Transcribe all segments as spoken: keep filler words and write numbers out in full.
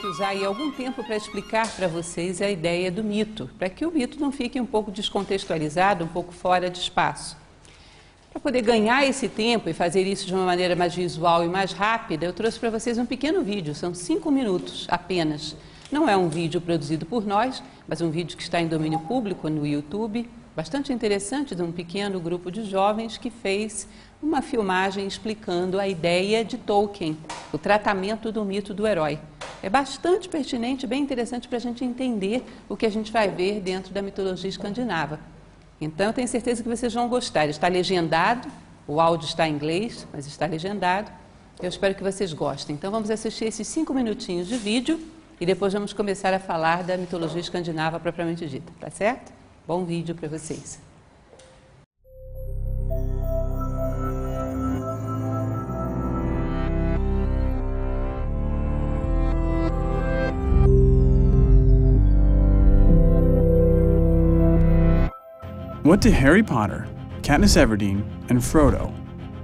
que usar aí algum tempo para explicar para vocês a ideia do mito, para que o mito não fique um pouco descontextualizado, um pouco fora de espaço. Para poder ganhar esse tempo e fazer isso de uma maneira mais visual e mais rápida, eu trouxe para vocês um pequeno vídeo, são cinco minutos apenas. Não é um vídeo produzido por nós, mas um vídeo que está em domínio público no YouTube, bastante interessante, de um pequeno grupo de jovens que fez uma filmagem explicando a ideia de Tolkien, o tratamento do mito do herói. É bastante pertinente, bem interessante para a gente entender o que a gente vai ver dentro da mitologia escandinava. Então, eu tenho certeza que vocês vão gostar. Está legendado, o áudio está em inglês, mas está legendado. Eu espero que vocês gostem. Então, vamos assistir esses cinco minutinhos de vídeo e depois vamos começar a falar da mitologia escandinava propriamente dita, tá certo? Bom vídeo para vocês. What do Harry Potter, Katniss Everdeen, and Frodo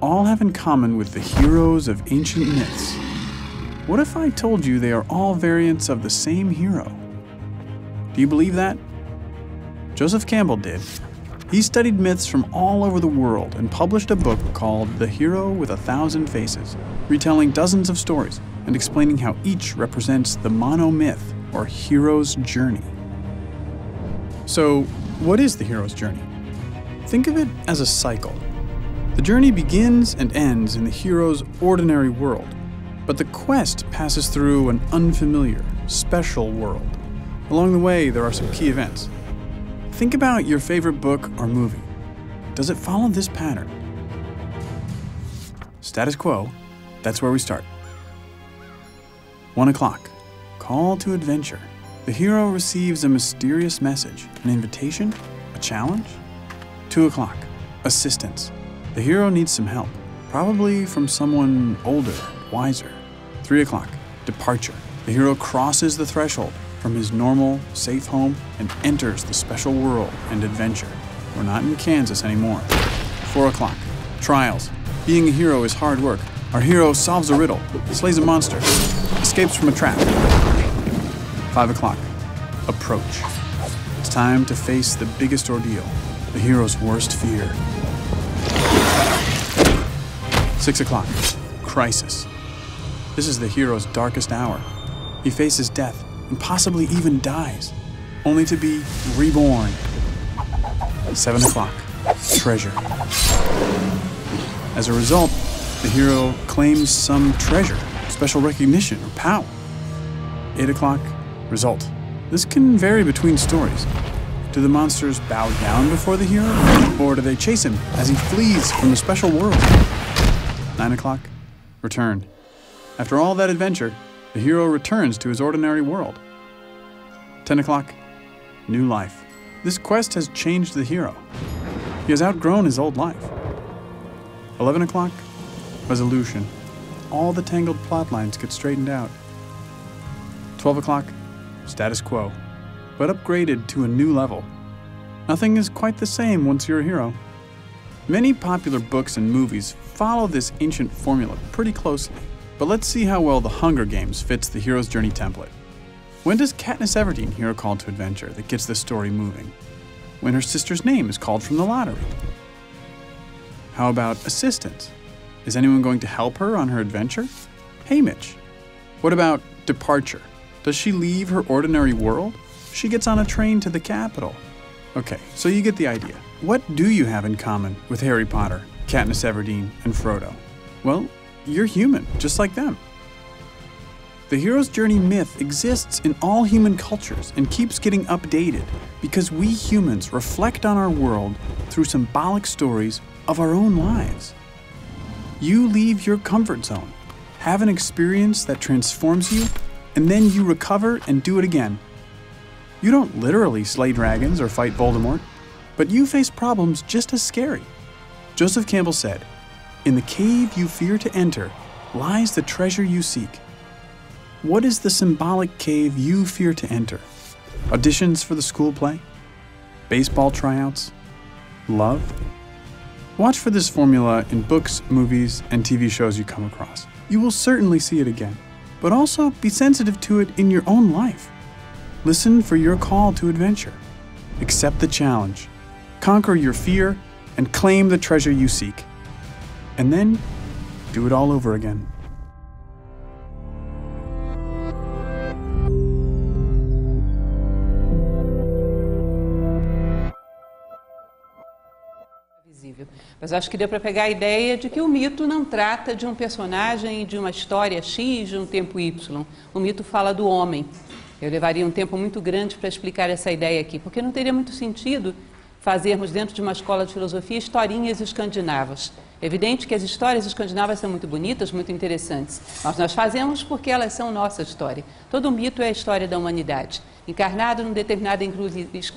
all have in common with the heroes of ancient myths? What if I told you they are all variants of the same hero? Do you believe that? Joseph Campbell did. He studied myths from all over the world and published a book called The Hero with a Thousand Faces, retelling dozens of stories and explaining how each represents the monomyth, or hero's journey. So, what is the hero's journey? Think of it as a cycle. The journey begins and ends in the hero's ordinary world, but the quest passes through an unfamiliar, special world. Along the way, there are some key events. Think about your favorite book or movie. Does it follow this pattern? Status quo, that's where we start. One o'clock, call to adventure. The hero receives a mysterious message, an invitation, a challenge. Two o'clock, assistance. The hero needs some help, probably from someone older, wiser. Three o'clock, departure. The hero crosses the threshold from his normal, safe home and enters the special world and adventure. We're not in Kansas anymore. Four o'clock, trials. Being a hero is hard work. Our hero solves a riddle, slays a monster, escapes from a trap. Five o'clock, approach. It's time to face the biggest ordeal, the hero's worst fear. Six o'clock, crisis. This is the hero's darkest hour. He faces death and possibly even dies, only to be reborn. Seven o'clock, treasure. As a result, the hero claims some treasure, special recognition, or power. Eight o'clock, result. This can vary between stories. Do the monsters bow down before the hero, or do they chase him as he flees from the special world? Nine o'clock, return. After all that adventure, the hero returns to his ordinary world. Ten o'clock, new life. This quest has changed the hero. He has outgrown his old life. Eleven o'clock, resolution. All the tangled plot lines get straightened out. Twelve o'clock, status quo, but upgraded to a new level. Nothing is quite the same once you're a hero. Many popular books and movies follow this ancient formula pretty closely, but let's see how well The Hunger Games fits the hero's journey template. When does Katniss Everdeen hear a call to adventure that gets the story moving? When her sister's name is called from the lottery. How about assistance? Is anyone going to help her on her adventure? Haymitch. What about departure? Does she leave her ordinary world? She gets on a train to the capital. Okay, so you get the idea. What do you have in common with Harry Potter, Katniss Everdeen, and Frodo? Well, you're human, just like them. The hero's journey myth exists in all human cultures and keeps getting updated because we humans reflect on our world through symbolic stories of our own lives. You leave your comfort zone, have an experience that transforms you, and then you recover and do it again. You don't literally slay dragons or fight Voldemort, but you face problems just as scary. Joseph Campbell said, "In the cave you fear to enter lies the treasure you seek." What is the symbolic cave you fear to enter? Auditions for the school play? Baseball tryouts? Love? Watch for this formula in books, movies, and T V shows you come across. You will certainly see it again. but also be sensitive to it in your own life. Listen for your call to adventure. Accept the challenge. Conquer your fear and claim the treasure you seek. And then, do it all over again. Mas acho que deu para pegar a ideia de que o mito não trata de um personagem, de uma história X, de um tempo Y. O mito fala do homem. Eu levaria um tempo muito grande para explicar essa ideia aqui, porque não teria muito sentido fazermos dentro de uma escola de filosofia historinhas escandinavas. É evidente que as histórias escandinavas são muito bonitas, muito interessantes, mas nós fazemos porque elas são nossa história. Todo mito é a história da humanidade, encarnado num determinado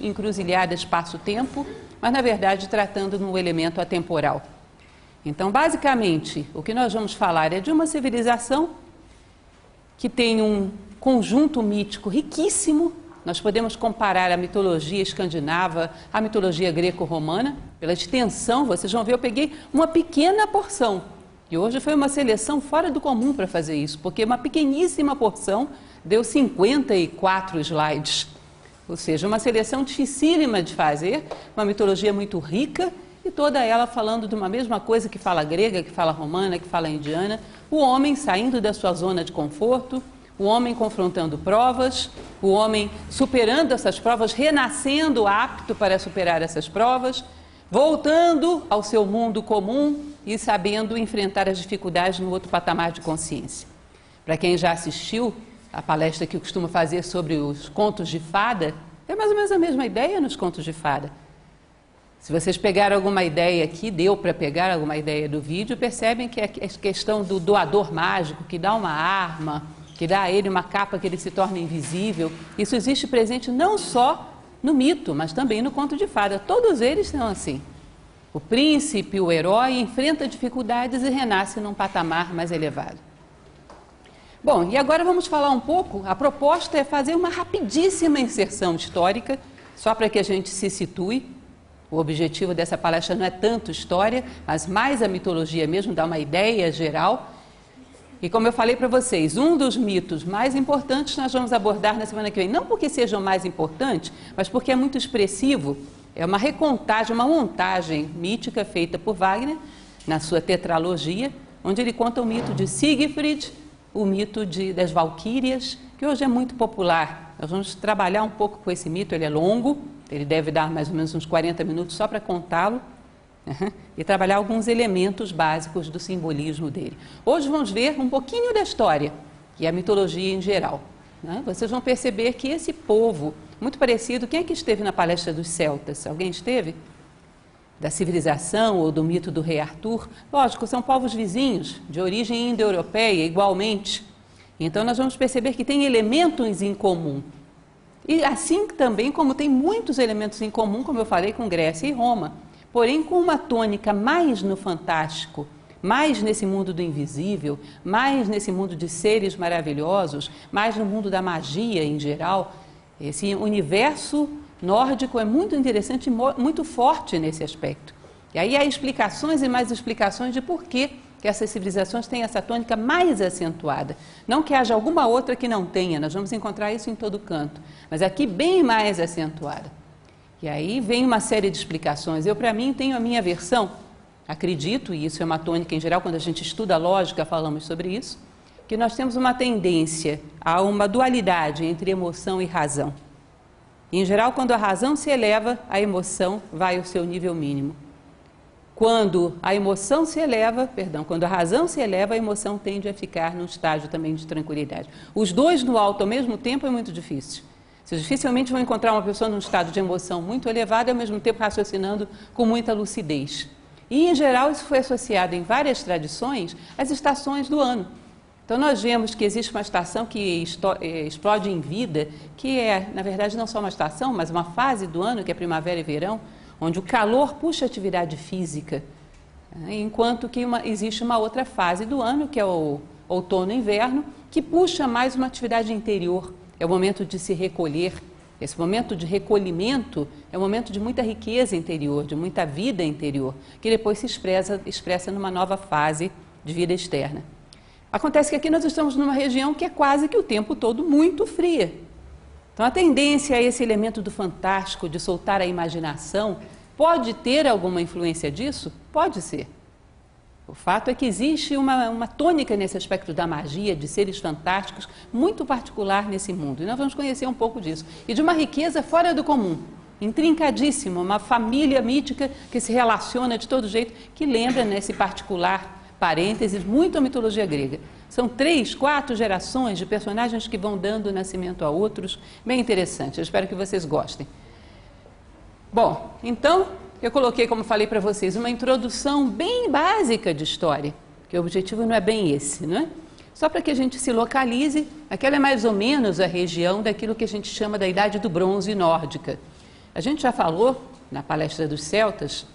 encruzilhada espaço-tempo, mas, na verdade, tratando num elemento atemporal. Então, basicamente, o que nós vamos falar é de uma civilização que tem um conjunto mítico riquíssimo. Nós podemos comparar a mitologia escandinava à mitologia greco-romana. Pela extensão, vocês vão ver, eu peguei uma pequena porção. E hoje foi uma seleção fora do comum para fazer isso, porque uma pequeníssima porção deu cinquenta e quatro slides. Ou seja, uma seleção dificílima de fazer, uma mitologia muito rica, e toda ela falando de uma mesma coisa que fala grega, que fala romana, que fala indiana. O homem saindo da sua zona de conforto, o homem confrontando provas, o homem superando essas provas, renascendo apto para superar essas provas, voltando ao seu mundo comum e sabendo enfrentar as dificuldades no outro patamar de consciência. Para quem já assistiu a palestra que eu costumo fazer sobre os contos de fada, é mais ou menos a mesma ideia nos contos de fada. Se vocês pegaram alguma ideia aqui, deu para pegar alguma ideia do vídeo, percebem que a questão do doador mágico, que dá uma arma, que dá a ele uma capa que ele se torna invisível. Isso existe presente não só no mito, mas também no conto de fada. Todos eles são assim. O príncipe, o herói, enfrenta dificuldades e renasce num patamar mais elevado. Bom, e agora vamos falar um pouco. A proposta é fazer uma rapidíssima inserção histórica, só para que a gente se situe. O objetivo dessa palestra não é tanto história, mas mais a mitologia mesmo, dá uma ideia geral. E como eu falei para vocês, um dos mitos mais importantes nós vamos abordar na semana que vem. Não porque sejam mais importantes, mas porque é muito expressivo. É uma recontagem, uma montagem mítica feita por Wagner, na sua Tetralogia, onde ele conta o mito de Siegfried, o mito de, das Valquírias, que hoje é muito popular. Nós vamos trabalhar um pouco com esse mito, ele é longo, ele deve dar mais ou menos uns quarenta minutos só para contá-lo. Uhum. E trabalhar alguns elementos básicos do simbolismo dele. Hoje vamos ver um pouquinho da história e a mitologia em geral, né? Vocês vão perceber que esse povo, muito parecido, quem é que esteve na palestra dos celtas? Alguém esteve? Da civilização ou do mito do rei Arthur? Lógico, são povos vizinhos, de origem indo-europeia, igualmente. Então nós vamos perceber que tem elementos em comum. E assim também como tem muitos elementos em comum, como eu falei, com Grécia e Roma. Porém, com uma tônica mais no fantástico, mais nesse mundo do invisível, mais nesse mundo de seres maravilhosos, mais no mundo da magia em geral. Esse universo nórdico é muito interessante e muito forte nesse aspecto. E aí há explicações e mais explicações de por que essas civilizações têm essa tônica mais acentuada. Não que haja alguma outra que não tenha, nós vamos encontrar isso em todo canto, mas aqui bem mais acentuada. E aí vem uma série de explicações. Eu, para mim, tenho a minha versão. Acredito, e isso é uma tônica em geral, quando a gente estuda a lógica, falamos sobre isso, que nós temos uma tendência a uma dualidade entre emoção e razão. Em geral, quando a razão se eleva, a emoção vai ao seu nível mínimo. Quando a emoção se eleva, perdão, quando a razão se eleva, a emoção tende a ficar num estágio também de tranquilidade. Os dois no alto ao mesmo tempo é muito difícil. Vocês dificilmente vão encontrar uma pessoa num estado de emoção muito elevada e, ao mesmo tempo, raciocinando com muita lucidez. E, em geral, isso foi associado em várias tradições às estações do ano. Então, nós vemos que existe uma estação que explode em vida, que é, na verdade, não só uma estação, mas uma fase do ano, que é primavera e verão, onde o calor puxa a atividade física, né? Enquanto que uma, existe uma outra fase do ano, que é o outono e inverno, que puxa mais uma atividade interior. É o momento de se recolher. Esse momento de recolhimento é um momento de muita riqueza interior, de muita vida interior, que depois se expressa, expressa numa nova fase de vida externa. Acontece que aqui nós estamos numa região que é quase que o tempo todo muito fria. Então a tendência a esse elemento do fantástico, de soltar a imaginação, pode ter alguma influência disso? Pode ser. O fato é que existe uma, uma tônica nesse aspecto da magia, de seres fantásticos, muito particular nesse mundo. E nós vamos conhecer um pouco disso. E de uma riqueza fora do comum, intrincadíssima, uma família mítica que se relaciona de todo jeito, que lembra nesse particular, parênteses, muito a mitologia grega. São três, quatro gerações de personagens que vão dando nascimento a outros. Bem interessante, eu espero que vocês gostem. Bom, então, eu coloquei, como falei para vocês, uma introdução bem básica de história, que o objetivo não é bem esse, não é? Só para que a gente se localize, aquela é mais ou menos a região daquilo que a gente chama da Idade do Bronze nórdica. A gente já falou, na palestra dos celtas,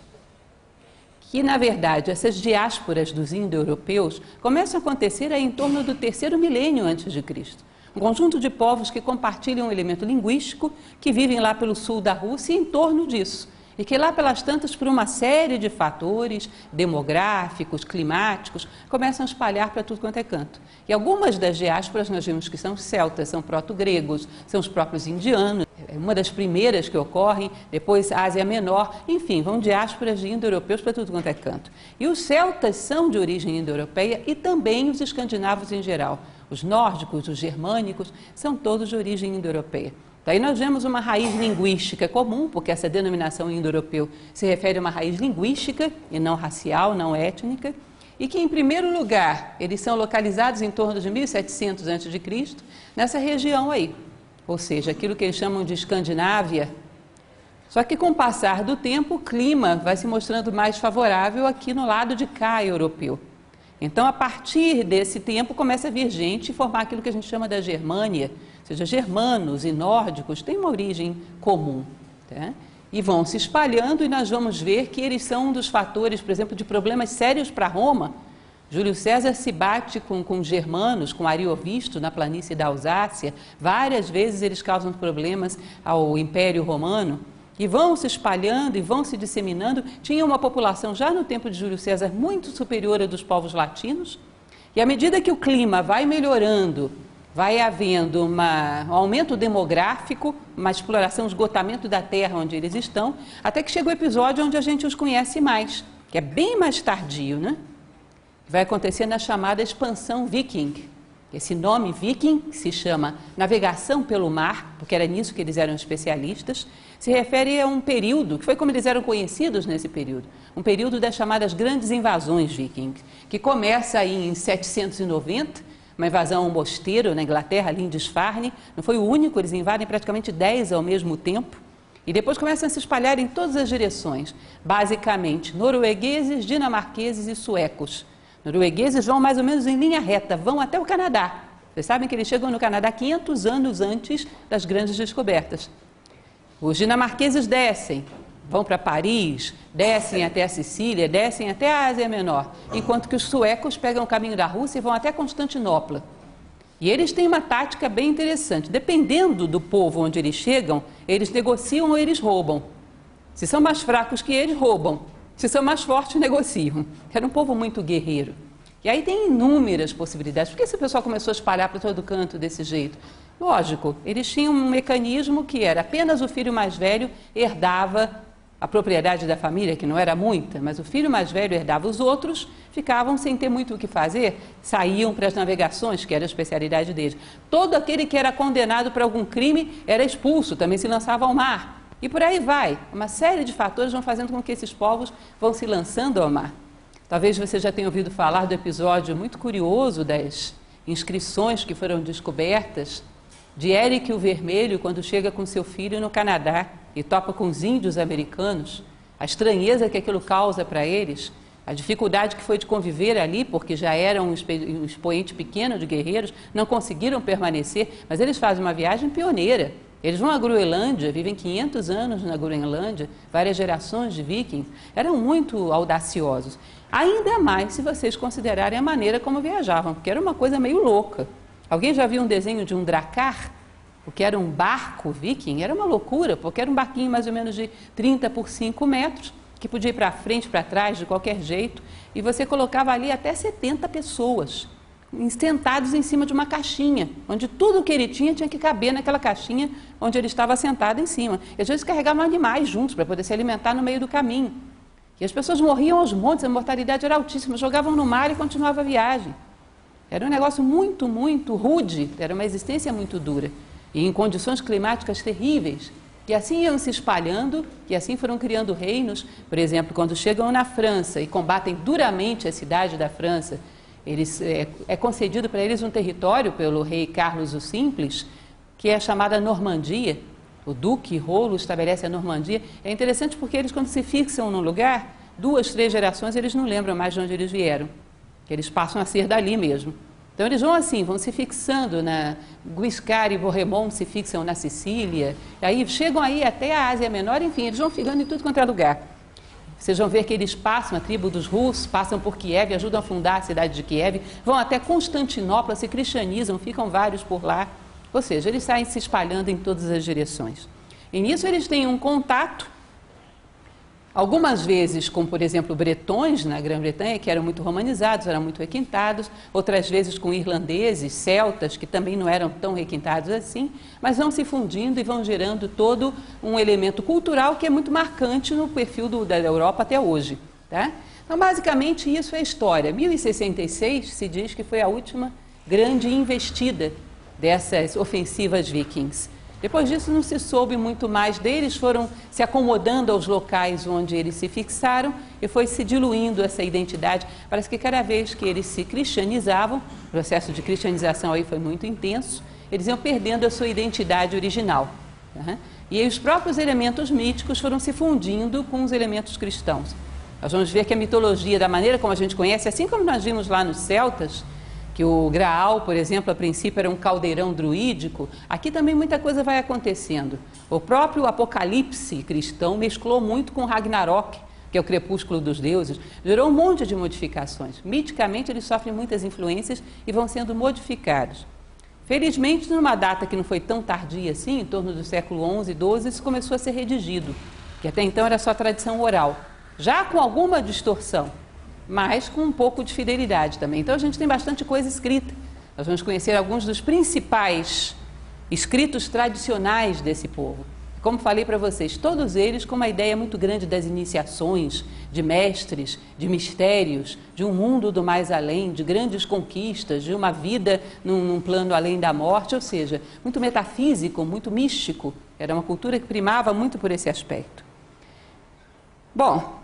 que, na verdade, essas diásporas dos indo-europeus começam a acontecer aí em torno do terceiro milênio antes de Cristo. Um conjunto de povos que compartilham um elemento linguístico, que vivem lá pelo sul da Rússia e em torno disso. E que lá pelas tantas, por uma série de fatores demográficos, climáticos, começam a espalhar para tudo quanto é canto. E algumas das diásporas nós vimos que são celtas, são proto-gregos, são os próprios indianos. É uma das primeiras que ocorrem, depois Ásia Menor, enfim, vão diásporas de indo-europeus para tudo quanto é canto. E os celtas são de origem indo-europeia e também os escandinavos em geral. Os nórdicos, os germânicos, são todos de origem indo-europeia. Daí nós vemos uma raiz linguística comum, porque essa denominação indo-europeu se refere a uma raiz linguística e não racial, não étnica, e que, em primeiro lugar, eles são localizados em torno de mil e setecentos antes de Cristo, nessa região aí, ou seja, aquilo que eles chamam de Escandinávia. Só que, com o passar do tempo, o clima vai se mostrando mais favorável aqui no lado de cá europeu. Então, a partir desse tempo, começa a vir gente e formar aquilo que a gente chama da Germânia, ou seja, germanos e nórdicos têm uma origem comum, tá? E vão se espalhando e nós vamos ver que eles são um dos fatores, por exemplo, de problemas sérios para Roma. Júlio César se bate com, com germanos, com Ariovisto na planície da Alsácia, várias vezes eles causam problemas ao Império Romano. E vão se espalhando e vão se disseminando. Tinha uma população já no tempo de Júlio César muito superior à dos povos latinos. E à medida que o clima vai melhorando, vai havendo uma, um aumento demográfico, uma exploração, um esgotamento da terra onde eles estão, até que chega o episódio onde a gente os conhece mais, que é bem mais tardio, né? Vai acontecer na chamada expansão viking. Esse nome viking se chama navegação pelo mar, porque era nisso que eles eram especialistas, se refere a um período, que foi como eles eram conhecidos nesse período, um período das chamadas grandes invasões vikings, que começa aí em setecentos e noventa, uma invasão a um mosteiro na Inglaterra, ali em Lindisfarne, não foi o único, eles invadem praticamente dez ao mesmo tempo, e depois começam a se espalhar em todas as direções, basicamente noruegueses, dinamarqueses e suecos. Noruegueses vão mais ou menos em linha reta, vão até o Canadá. Vocês sabem que eles chegam no Canadá quinhentos anos antes das grandes descobertas. Os dinamarqueses descem, vão para Paris, descem até a Sicília, descem até a Ásia Menor, enquanto que os suecos pegam o caminho da Rússia e vão até Constantinopla. E eles têm uma tática bem interessante. Dependendo do povo onde eles chegam, eles negociam ou eles roubam. Se são mais fracos que eles, roubam. Se são mais fortes, negociam. Era um povo muito guerreiro. E aí tem inúmeras possibilidades. Por que esse pessoal começou a espalhar para todo canto desse jeito? Lógico, eles tinham um mecanismo que era apenas o filho mais velho herdava a propriedade da família, que não era muita, mas o filho mais velho herdava os outros, ficavam sem ter muito o que fazer, saíam para as navegações, que era a especialidade deles. Todo aquele que era condenado por algum crime era expulso, também se lançava ao mar. E por aí vai, uma série de fatores vão fazendo com que esses povos vão se lançando ao mar. Talvez você já tenha ouvido falar do episódio muito curioso das inscrições que foram descobertas de Eric o Vermelho, quando chega com seu filho no Canadá e topa com os índios americanos, a estranheza que aquilo causa para eles, a dificuldade que foi de conviver ali, porque já era um expoente pequeno de guerreiros, não conseguiram permanecer, mas eles fazem uma viagem pioneira. Eles vão à Groenlândia, vivem quinhentos anos na Groenlândia, várias gerações de vikings, eram muito audaciosos. Ainda mais se vocês considerarem a maneira como viajavam, porque era uma coisa meio louca. Alguém já viu um desenho de um dracar? O que era um barco viking? Era uma loucura, porque era um barquinho mais ou menos de trinta por cinco metros, que podia ir para frente, para trás, de qualquer jeito, e você colocava ali até setenta pessoas. sentados em cima de uma caixinha, onde tudo o que ele tinha tinha que caber naquela caixinha onde ele estava sentado em cima. Eles tinham que carregar animais juntos para poder se alimentar no meio do caminho. E as pessoas morriam aos montes, a mortalidade era altíssima, jogavam no mar e continuava a viagem. Era um negócio muito, muito rude, era uma existência muito dura, e em condições climáticas terríveis. E assim iam se espalhando, e assim foram criando reinos. Por exemplo, quando chegam na França e combatem duramente a cidade da França, eles, é, é concedido para eles um território pelo rei Carlos o Simples, que é chamada Normandia. O duque Rolo estabelece a Normandia. É interessante porque eles, quando se fixam num lugar, duas, três gerações, eles não lembram mais de onde eles vieram. Eles passam a ser dali mesmo. Então eles vão assim, vão se fixando na... Guiscard e Borremont se fixam na Sicília, aí chegam aí até a Ásia Menor, enfim, eles vão ficando em tudo quanto é lugar. Vocês vão ver que eles passam, a tribo dos Rus, passam por Kiev, ajudam a fundar a cidade de Kiev, vão até Constantinopla, se cristianizam, ficam vários por lá. Ou seja, eles saem se espalhando em todas as direções. E nisso eles têm um contato, algumas vezes, como por exemplo, bretões na Grã-Bretanha, que eram muito romanizados, eram muito requintados, outras vezes com irlandeses, celtas, que também não eram tão requintados assim, mas vão se fundindo e vão gerando todo um elemento cultural que é muito marcante no perfil do, da Europa até hoje. Tá? Então, basicamente, isso é história. mil e sessenta e seis se diz que foi a última grande investida dessas ofensivas vikings. Depois disso não se soube muito mais deles, foram se acomodando aos locais onde eles se fixaram e foi se diluindo essa identidade. Parece que cada vez que eles se cristianizavam, o processo de cristianização aí foi muito intenso, eles iam perdendo a sua identidade original. Uhum. E aí os próprios elementos míticos foram se fundindo com os elementos cristãos. Nós vamos ver que a mitologia, da maneira como a gente conhece, assim como nós vimos lá nos celtas, que o Graal, por exemplo, a princípio era um caldeirão druídico, aqui também muita coisa vai acontecendo. O próprio Apocalipse cristão mesclou muito com Ragnarok, que é o crepúsculo dos deuses, gerou um monte de modificações. Miticamente eles sofrem muitas influências e vão sendo modificados. Felizmente, numa data que não foi tão tardia assim, em torno do século onze e doze, isso começou a ser redigido, que até então era só tradição oral, já com alguma distorção, mas com um pouco de fidelidade também. Então a gente tem bastante coisa escrita. Nós vamos conhecer alguns dos principais escritos tradicionais desse povo. Como falei para vocês, todos eles com uma ideia muito grande das iniciações, de mestres, de mistérios, de um mundo do mais além, de grandes conquistas, de uma vida num, num plano além da morte, ou seja, muito metafísico, muito místico. Era uma cultura que primava muito por esse aspecto. Bom...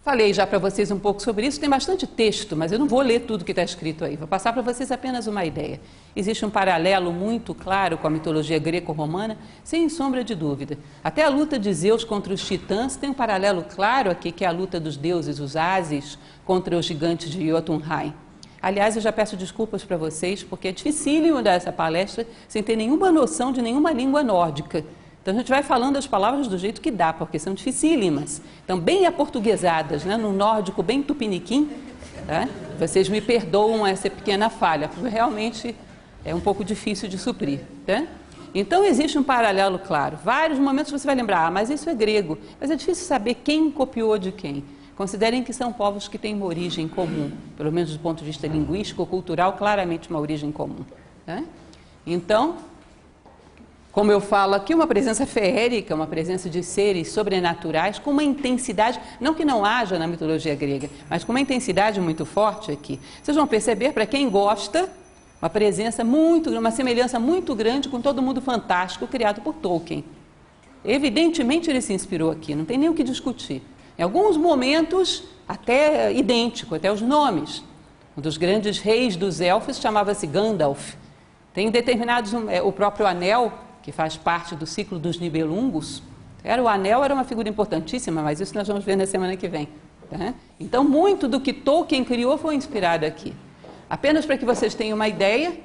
Falei já para vocês um pouco sobre isso, tem bastante texto, mas eu não vou ler tudo que está escrito aí, vou passar para vocês apenas uma ideia. Existe um paralelo muito claro com a mitologia greco-romana, sem sombra de dúvida. Até a luta de Zeus contra os titãs tem um paralelo claro aqui, que é a luta dos deuses, os ases, contra os gigantes de Jotunheim. Aliás, eu já peço desculpas para vocês, porque é dificílimo dar essa palestra sem ter nenhuma noção de nenhuma língua nórdica. Então, a gente vai falando as palavras do jeito que dá, porque são dificílimas. Então, bem aportuguesadas, né? No nórdico bem tupiniquim. Tá? Vocês me perdoam essa pequena falha, porque realmente é um pouco difícil de suprir. Tá? Então, existe um paralelo claro. Vários momentos você vai lembrar, ah, mas isso é grego. Mas é difícil saber quem copiou de quem. Considerem que são povos que têm uma origem comum. Pelo menos do ponto de vista linguístico, cultural, claramente uma origem comum. Tá? Então... Como eu falo aqui, uma presença feérica, uma presença de seres sobrenaturais, com uma intensidade, não que não haja na mitologia grega, mas com uma intensidade muito forte aqui. Vocês vão perceber, para quem gosta, uma presença muito, uma semelhança muito grande com todo mundo fantástico criado por Tolkien. Evidentemente ele se inspirou aqui, não tem nem o que discutir. Em alguns momentos, até idêntico, até os nomes. Um dos grandes reis dos elfos chamava-se Gandalf. Tem determinados, o próprio anel... que faz parte do ciclo dos Nibelungos, era o anel, era uma figura importantíssima, mas isso nós vamos ver na semana que vem. Tá? Então, muito do que Tolkien criou foi inspirado aqui. Apenas para que vocês tenham uma ideia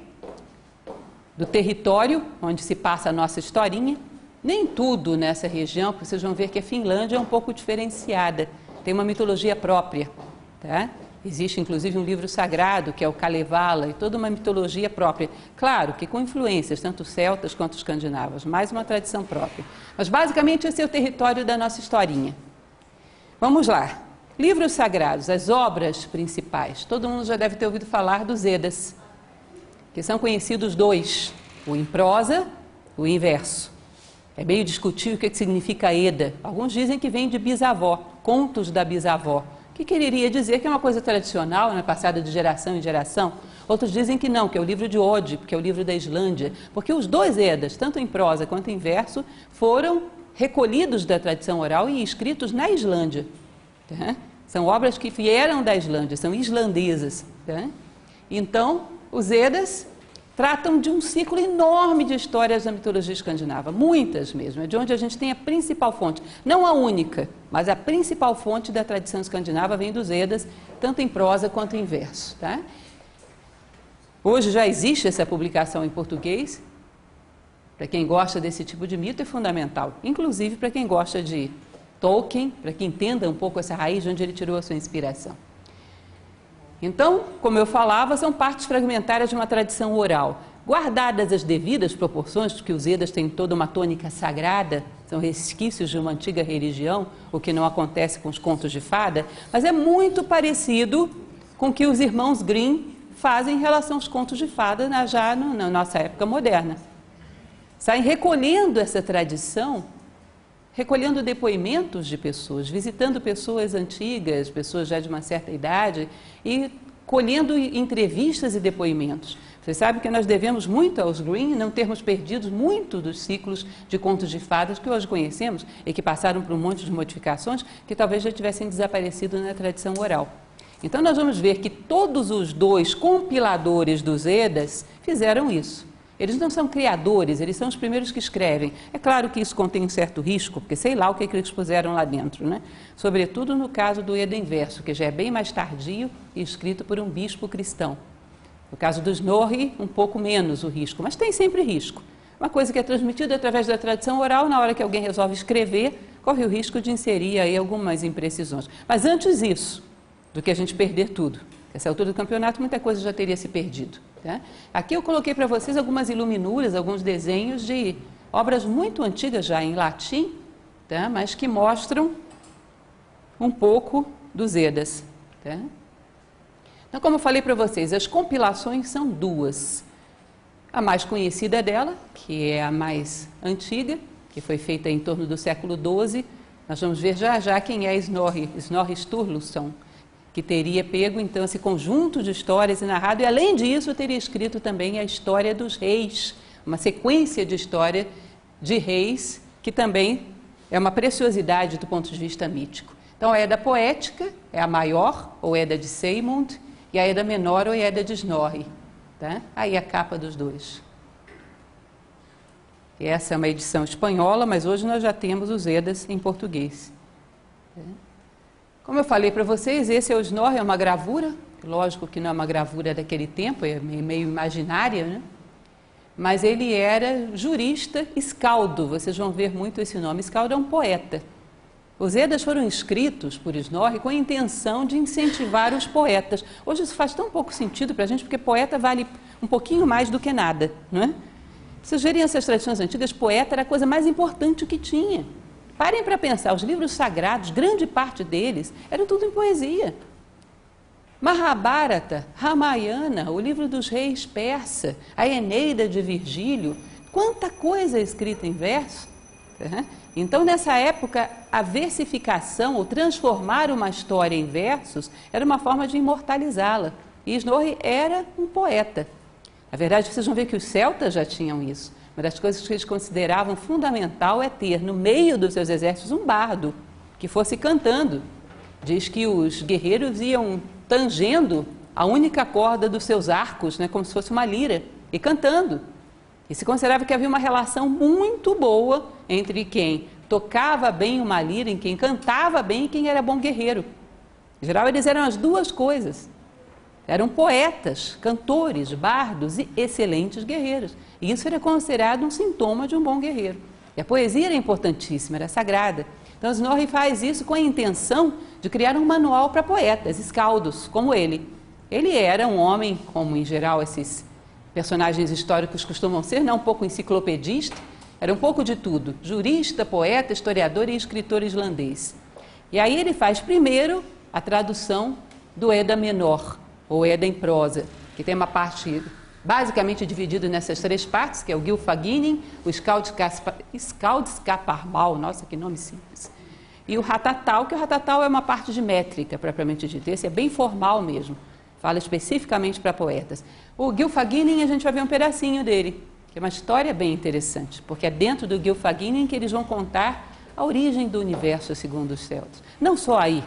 do território onde se passa a nossa historinha, nem tudo nessa região, porque vocês vão ver que a Finlândia é um pouco diferenciada, tem uma mitologia própria. Tá? Existe, inclusive, um livro sagrado, que é o Kalevala, e toda uma mitologia própria. Claro que com influências, tanto celtas quanto escandinavas, mais uma tradição própria. Mas, basicamente, esse é o território da nossa historinha. Vamos lá. Livros sagrados, as obras principais. Todo mundo já deve ter ouvido falar dos Edas, que são conhecidos dois, o em prosa, o em verso. É meio discutível o que significa Edda. Alguns dizem que vem de bisavó, contos da bisavó, que quereria dizer que é uma coisa tradicional, né, passada de geração em geração. Outros dizem que não, que é o livro de Odin, que é o livro da Islândia, porque os dois Eddas, tanto em prosa quanto em verso, foram recolhidos da tradição oral e escritos na Islândia. Tá? São obras que vieram da Islândia, são islandesas. Tá? Então, os Eddas tratam de um ciclo enorme de histórias da mitologia escandinava, muitas mesmo, é de onde a gente tem a principal fonte, não a única, mas a principal fonte da tradição escandinava vem dos Eddas, tanto em prosa quanto em verso. Tá? Hoje já existe essa publicação em português, para quem gosta desse tipo de mito é fundamental, inclusive para quem gosta de Tolkien, para que entenda um pouco essa raiz de onde ele tirou a sua inspiração. Então, como eu falava, são partes fragmentárias de uma tradição oral. Guardadas as devidas proporções, porque os Eddas têm toda uma tônica sagrada, são resquícios de uma antiga religião, o que não acontece com os contos de fada, mas é muito parecido com o que os irmãos Grimm fazem em relação aos contos de fada na, já no, na nossa época moderna. Saem recolhendo essa tradição, recolhendo depoimentos de pessoas, visitando pessoas antigas, pessoas já de uma certa idade, e colhendo entrevistas e depoimentos. Vocês sabem que nós devemos muito aos Grimm, não termos perdido muito dos ciclos de contos de fadas que hoje conhecemos e que passaram por um monte de modificações que talvez já tivessem desaparecido na tradição oral. Então nós vamos ver que todos os dois compiladores dos Eddas fizeram isso. Eles não são criadores, eles são os primeiros que escrevem. É claro que isso contém um certo risco, porque sei lá o que, é que eles puseram lá dentro, né? Sobretudo no caso do Edda em verso, que já é bem mais tardio e escrito por um bispo cristão. No caso do Snorri, um pouco menos o risco, mas tem sempre risco. Uma coisa que é transmitida através da tradição oral, na hora que alguém resolve escrever, corre o risco de inserir aí algumas imprecisões. Mas antes isso, do que a gente perder tudo. Nessa altura do campeonato, muita coisa já teria se perdido. Tá? Aqui eu coloquei para vocês algumas iluminuras, alguns desenhos de obras muito antigas já em latim, tá? Mas que mostram um pouco dos Eddas. Tá? Então, como eu falei para vocês, as compilações são duas. A mais conhecida dela, que é a mais antiga, que foi feita em torno do século doze. Nós vamos ver já já quem é Snorri, Snorri Sturluson, que teria pego, então, esse conjunto de histórias e narrado, e, além disso, teria escrito também a história dos reis, uma sequência de história de reis, que também é uma preciosidade do ponto de vista mítico. Então, a Edda poética é a maior, ou Edda de Sæmund, e a Edda menor, ou Edda de Snorri. Tá? Aí a capa dos dois. E essa é uma edição espanhola, mas hoje nós já temos os Eddas em português. Tá? Como eu falei para vocês, esse é o Snorri, é uma gravura, lógico que não é uma gravura daquele tempo, é meio imaginária, né? Mas ele era jurista escaldo, vocês vão ver muito esse nome, escaldo é um poeta. Os Eddas foram escritos por Snorri com a intenção de incentivar os poetas. Hoje isso faz tão pouco sentido para a gente, porque poeta vale um pouquinho mais do que nada, não é? Vocês verem essas tradições antigas, poeta era a coisa mais importante que tinha. Parem para pensar, os livros sagrados, grande parte deles, eram tudo em poesia. Mahabharata, Ramayana, o livro dos reis persa, a Eneida de Virgílio, quanta coisa é escrita em verso. Então, nessa época, a versificação, ou transformar uma história em versos, era uma forma de imortalizá-la. E Snorri era um poeta. Na verdade, vocês vão ver que os celtas já tinham isso. Uma das coisas que eles consideravam fundamental é ter, no meio dos seus exércitos, um bardo que fosse cantando. Diz que os guerreiros iam tangendo a única corda dos seus arcos, né, como se fosse uma lira, e cantando. E se considerava que havia uma relação muito boa entre quem tocava bem uma lira, em quem cantava bem e quem era bom guerreiro. Em geral, eles eram as duas coisas. Eram poetas, cantores, bardos e excelentes guerreiros. E isso era considerado um sintoma de um bom guerreiro. E a poesia era importantíssima, era sagrada. Então Snorri faz isso com a intenção de criar um manual para poetas, escaldos, como ele. Ele era um homem, como em geral esses personagens históricos costumam ser, não, um pouco enciclopedista, era um pouco de tudo, jurista, poeta, historiador e escritor islandês. E aí ele faz primeiro a tradução do Edda Menor, ou Edda em prosa, que tem uma parte basicamente dividida nessas três partes, que é o Gylfaginning, o Skáldskaparmál, nossa, que nome simples, e o Ratatal, que o Ratatal é uma parte de métrica, propriamente dita, esse é bem formal mesmo, fala especificamente para poetas. O Gylfaginning, a gente vai ver um pedacinho dele, que é uma história bem interessante, porque é dentro do Gylfaginning que eles vão contar a origem do universo segundo os celtas. Não só aí,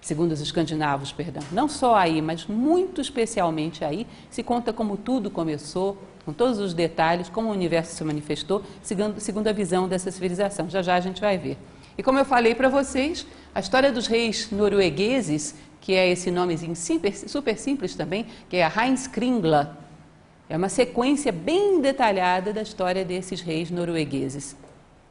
segundo os escandinavos, perdão, não só aí, mas muito especialmente aí, se conta como tudo começou, com todos os detalhes, como o universo se manifestou, segundo, segundo a visão dessa civilização. Já já a gente vai ver. E como eu falei para vocês, a história dos reis noruegueses, que é esse nomezinho simples, super simples também, que é a Heimskringla, é uma sequência bem detalhada da história desses reis noruegueses.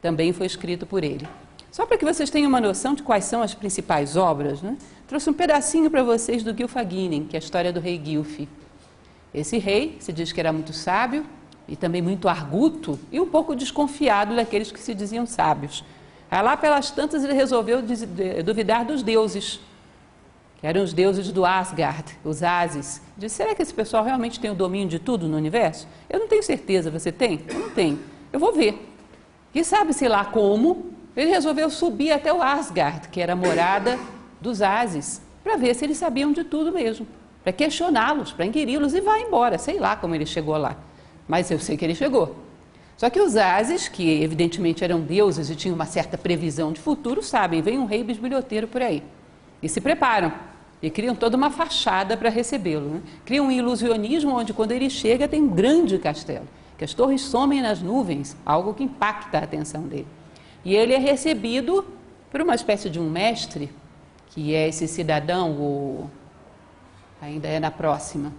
Também foi escrito por ele. Só para que vocês tenham uma noção de quais são as principais obras, né? Trouxe um pedacinho para vocês do Gylfaginning, que é a história do rei Gylfi. Esse rei se diz que era muito sábio e também muito arguto e um pouco desconfiado daqueles que se diziam sábios. Aí lá pelas tantas ele resolveu duvidar dos deuses, que eram os deuses do Asgard, os Ases. Disse, será que esse pessoal realmente tem o domínio de tudo no universo? Eu não tenho certeza, você tem? Eu não tenho. Eu vou ver. E sabe-se lá como, ele resolveu subir até o Asgard, que era a morada dos Ases, para ver se eles sabiam de tudo mesmo, para questioná-los, para inquiri-los e vai embora. Sei lá como ele chegou lá, mas eu sei que ele chegou. Só que os Ases, que evidentemente eram deuses e tinham uma certa previsão de futuro, sabem, vem um rei bisbilhoteiro por aí. E se preparam, e criam toda uma fachada para recebê-lo, né? Criam um ilusionismo onde quando ele chega tem um grande castelo, que as torres somem nas nuvens, algo que impacta a atenção dele. E ele é recebido por uma espécie de um mestre, que é esse cidadão, o... ainda é na próxima.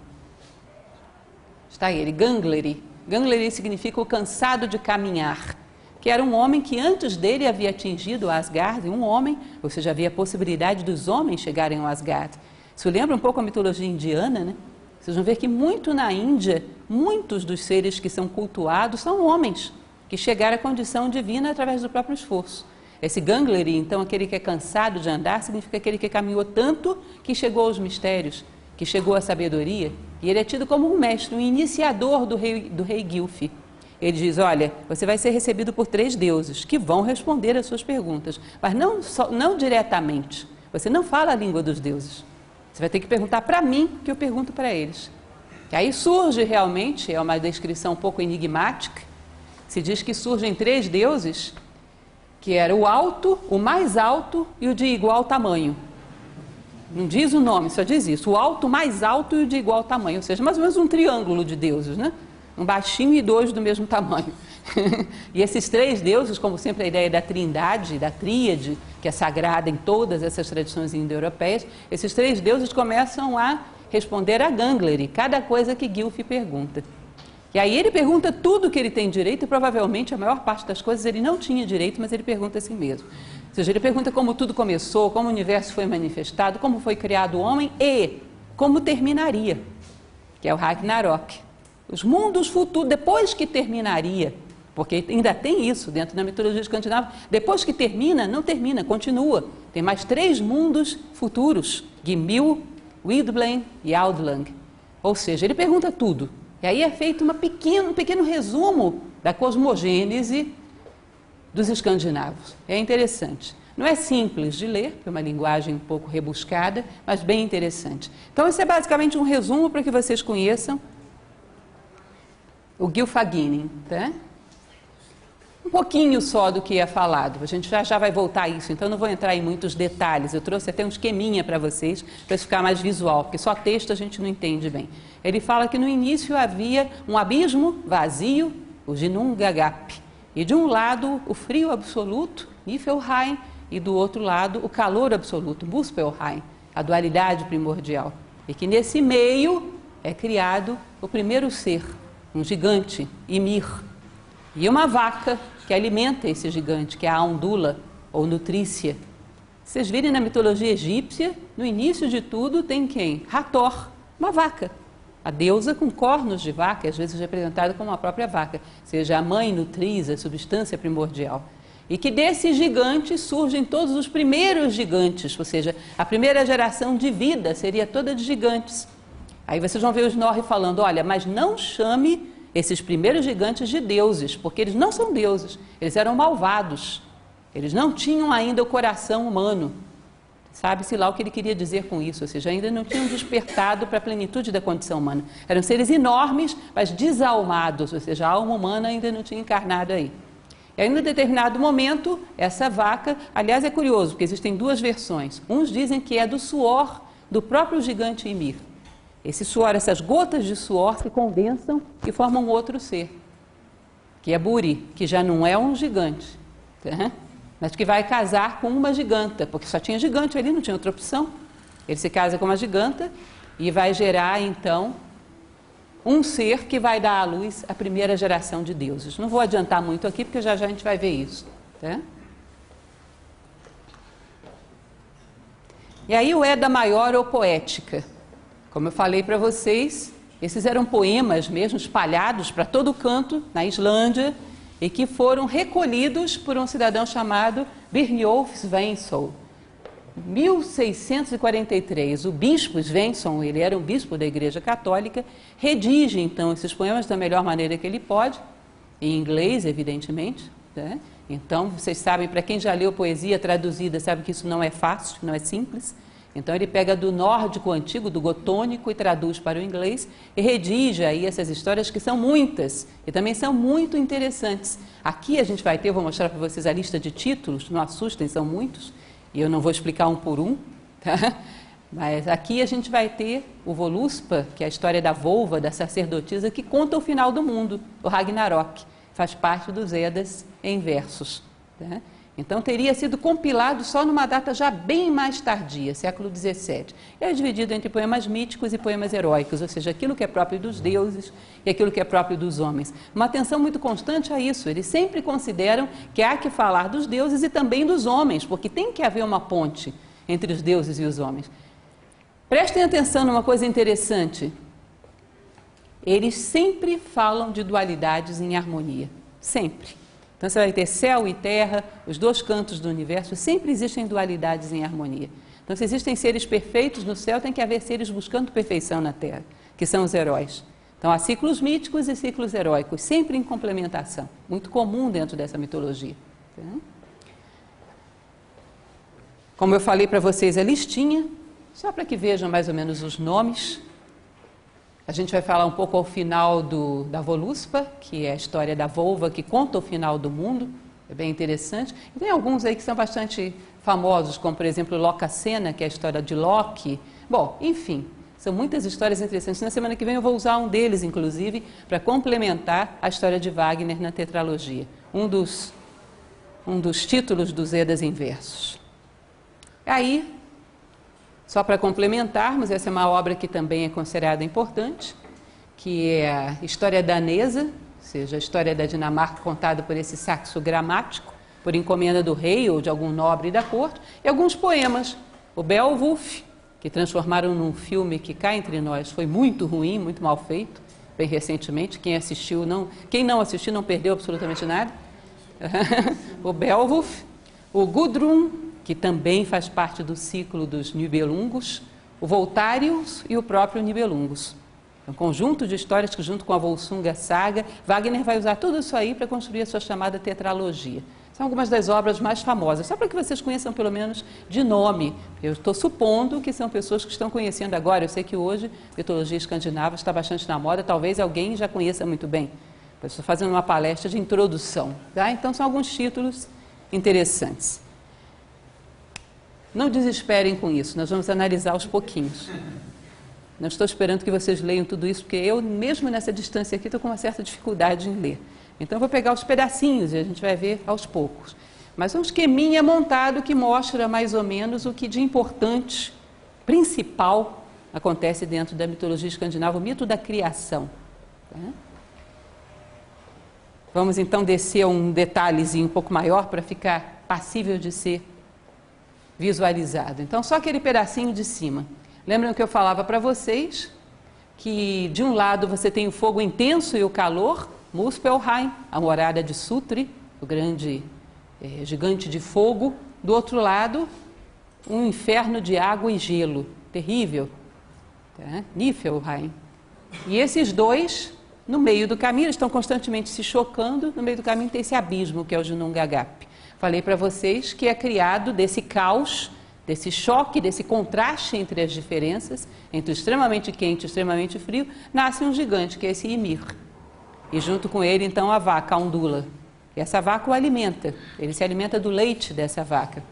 Está ele, Gangleri. Gangleri significa o cansado de caminhar, que era um homem que antes dele havia atingido Asgard, um homem, ou seja, havia a possibilidade dos homens chegarem ao Asgard. Isso lembra um pouco a mitologia indiana, né? Vocês vão ver que muito na Índia, muitos dos seres que são cultuados são homens, que chegaram à condição divina através do próprio esforço. Esse Gangleri, então, aquele que é cansado de andar, significa aquele que caminhou tanto que chegou aos mistérios, que chegou à sabedoria. E ele é tido como um mestre, um iniciador do rei, do rei Gylfi. Ele diz, olha, você vai ser recebido por três deuses, que vão responder às suas perguntas, mas não, só, não diretamente. Você não fala a língua dos deuses. Você vai ter que perguntar para mim, que eu pergunto para eles. E aí surge realmente, é uma descrição um pouco enigmática, se diz que surgem três deuses, que era o alto, o mais alto e o de igual tamanho. Não diz o nome, só diz isso, o alto, o mais alto e o de igual tamanho, ou seja, mais ou menos um triângulo de deuses, né? Um baixinho e dois do mesmo tamanho. E esses três deuses, como sempre a ideia da trindade, da tríade, que é sagrada em todas essas tradições indo-europeias, esses três deuses começam a responder a Gangleri, cada coisa que Gylfi pergunta. E aí ele pergunta tudo que ele tem direito, e provavelmente a maior parte das coisas ele não tinha direito, mas ele pergunta assim mesmo. Ou seja, ele pergunta como tudo começou, como o universo foi manifestado, como foi criado o homem e como terminaria, que é o Ragnarok. Os mundos futuros, depois que terminaria, porque ainda tem isso dentro da mitologia escandinava, depois que termina, não termina, continua. Tem mais três mundos futuros, Gimil, Widblain e Audlang. Ou seja, ele pergunta tudo. E aí é feito uma pequeno, um pequeno resumo da cosmogênese dos escandinavos. É interessante. Não é simples de ler, é uma linguagem um pouco rebuscada, mas bem interessante. Então, esse é basicamente um resumo para que vocês conheçam o Gylfaginning, tá? Um pouquinho só do que é falado, a gente já, já vai voltar a isso, então não vou entrar em muitos detalhes, eu trouxe até um esqueminha para vocês, para ficar mais visual, porque só texto a gente não entende bem. Ele fala que no início havia um abismo vazio, o Ginnunga Gap, e de um lado o frio absoluto, Niflheim, e do outro lado o calor absoluto, Muspelheim, a dualidade primordial, e que nesse meio é criado o primeiro ser, um gigante, Ymir, e uma vaca que alimenta esse gigante, que é a ondula ou nutrícia. Vocês virem na mitologia egípcia, no início de tudo tem quem? Hathor, uma vaca, a deusa com cornos de vaca, às vezes representada como a própria vaca, ou seja, a mãe nutriz, a substância primordial. E que desses gigantes surgem todos os primeiros gigantes, ou seja, a primeira geração de vida seria toda de gigantes. Aí vocês vão ver o Snorri falando, olha, mas não chame esses primeiros gigantes de deuses, porque eles não são deuses, eles eram malvados, eles não tinham ainda o coração humano. Sabe-se lá o que ele queria dizer com isso, ou seja, ainda não tinham despertado para a plenitude da condição humana. Eram seres enormes, mas desalmados, ou seja, a alma humana ainda não tinha encarnado aí. E aí, em um determinado momento, essa vaca, aliás, é curioso, porque existem duas versões. Uns dizem que é do suor do próprio gigante Ymir. Esse suor, essas gotas de suor se condensam e formam outro ser, que é Buri, que já não é um gigante, tá? Mas que vai casar com uma giganta, porque só tinha gigante ali, não tinha outra opção. Ele se casa com uma giganta e vai gerar, então, um ser que vai dar à luz a primeira geração de deuses. Não vou adiantar muito aqui, porque já já a gente vai ver isso. Tá? E aí o Edda Maior ou Poética. Como eu falei para vocês, esses eram poemas mesmo, espalhados para todo canto, na Islândia, e que foram recolhidos por um cidadão chamado Brynjolf Sveinsson. mil seiscentos e quarenta e três, o bispo Sveinsson, ele era um bispo da Igreja Católica, redige então esses poemas da melhor maneira que ele pode, em inglês, evidentemente, né? Então, vocês sabem, para quem já leu poesia traduzida, sabe que isso não é fácil, não é simples. Então, ele pega do nórdico antigo, do gotônico, e traduz para o inglês, e redige aí essas histórias, que são muitas, e também são muito interessantes. Aqui a gente vai ter, vou mostrar para vocês a lista de títulos, não assustem, são muitos, e eu não vou explicar um por um, tá? Mas aqui a gente vai ter o Voluspa, que é a história da volva, da sacerdotisa, que conta o final do mundo, o Ragnarok, faz parte dos Eddas em versos, tá? Então, teria sido compilado só numa data já bem mais tardia, século dezessete. É dividido entre poemas míticos e poemas heróicos, ou seja, aquilo que é próprio dos deuses e aquilo que é próprio dos homens. Uma atenção muito constante a isso. Eles sempre consideram que há que falar dos deuses e também dos homens, porque tem que haver uma ponte entre os deuses e os homens. Prestem atenção numa coisa interessante. Eles sempre falam de dualidades em harmonia. Sempre. Então, você vai ter céu e terra, os dois cantos do universo, sempre existem dualidades em harmonia. Então, se existem seres perfeitos no céu, tem que haver seres buscando perfeição na terra, que são os heróis. Então, há ciclos míticos e ciclos heróicos, sempre em complementação, muito comum dentro dessa mitologia. Como eu falei para vocês, a listinha, só para que vejam mais ou menos os nomes. A gente vai falar um pouco ao final do, da Voluspa, que é a história da volva que conta o final do mundo, é bem interessante. E tem alguns aí que são bastante famosos, como por exemplo Lokasenna, que é a história de Loki. Bom, enfim, são muitas histórias interessantes. Na semana que vem eu vou usar um deles, inclusive, para complementar a história de Wagner na Tetralogia, um dos, um dos títulos dos Eddas em versos. Aí... Só para complementarmos, essa é uma obra que também é considerada importante, que é a história danesa, ou seja, a história da Dinamarca contada por esse Saxo Gramático, por encomenda do rei ou de algum nobre da corte, e alguns poemas. O Beowulf, que transformaram num filme que cá entre nós foi muito ruim, muito mal feito, bem recentemente, quem assistiu não, quem não assistiu não perdeu absolutamente nada. O Beowulf, o Gudrun, que também faz parte do ciclo dos Nibelungos, o Voltarius e o próprio Nibelungos. É um conjunto de histórias que, junto com a Volsunga Saga, Wagner vai usar tudo isso aí para construir a sua chamada Tetralogia. São algumas das obras mais famosas, só para que vocês conheçam pelo menos de nome. Eu estou supondo que são pessoas que estão conhecendo agora. Eu sei que hoje a mitologia escandinava está bastante na moda, talvez alguém já conheça muito bem. Eu estou fazendo uma palestra de introdução, tá? Então, são alguns títulos interessantes. Não desesperem com isso, nós vamos analisar aos pouquinhos. Não estou esperando que vocês leiam tudo isso, porque eu, mesmo nessa distância aqui, estou com uma certa dificuldade em ler. Então, eu vou pegar os pedacinhos e a gente vai ver aos poucos. Mas um esqueminha montado que mostra mais ou menos o que de importante, principal, acontece dentro da mitologia escandinava, o mito da criação. Tá? Vamos, então, descer a um detalhezinho um pouco maior para ficar passível de ser visualizado. Então, só aquele pedacinho de cima. Lembram que eu falava para vocês que, de um lado, você tem o fogo intenso e o calor, Muspelheim, a morada de Sutri, o grande é, gigante de fogo, do outro lado, um inferno de água e gelo, terrível, tá? Niflheim. E esses dois, no meio do caminho, estão constantemente se chocando, no meio do caminho tem esse abismo que é o Ginnunga Gap. Falei para vocês que é criado desse caos, desse choque, desse contraste entre as diferenças, entre o extremamente quente e o extremamente frio, nasce um gigante, que é esse Ymir. E junto com ele, então, a vaca, a ondula. E essa vaca o alimenta, ele se alimenta do leite dessa vaca.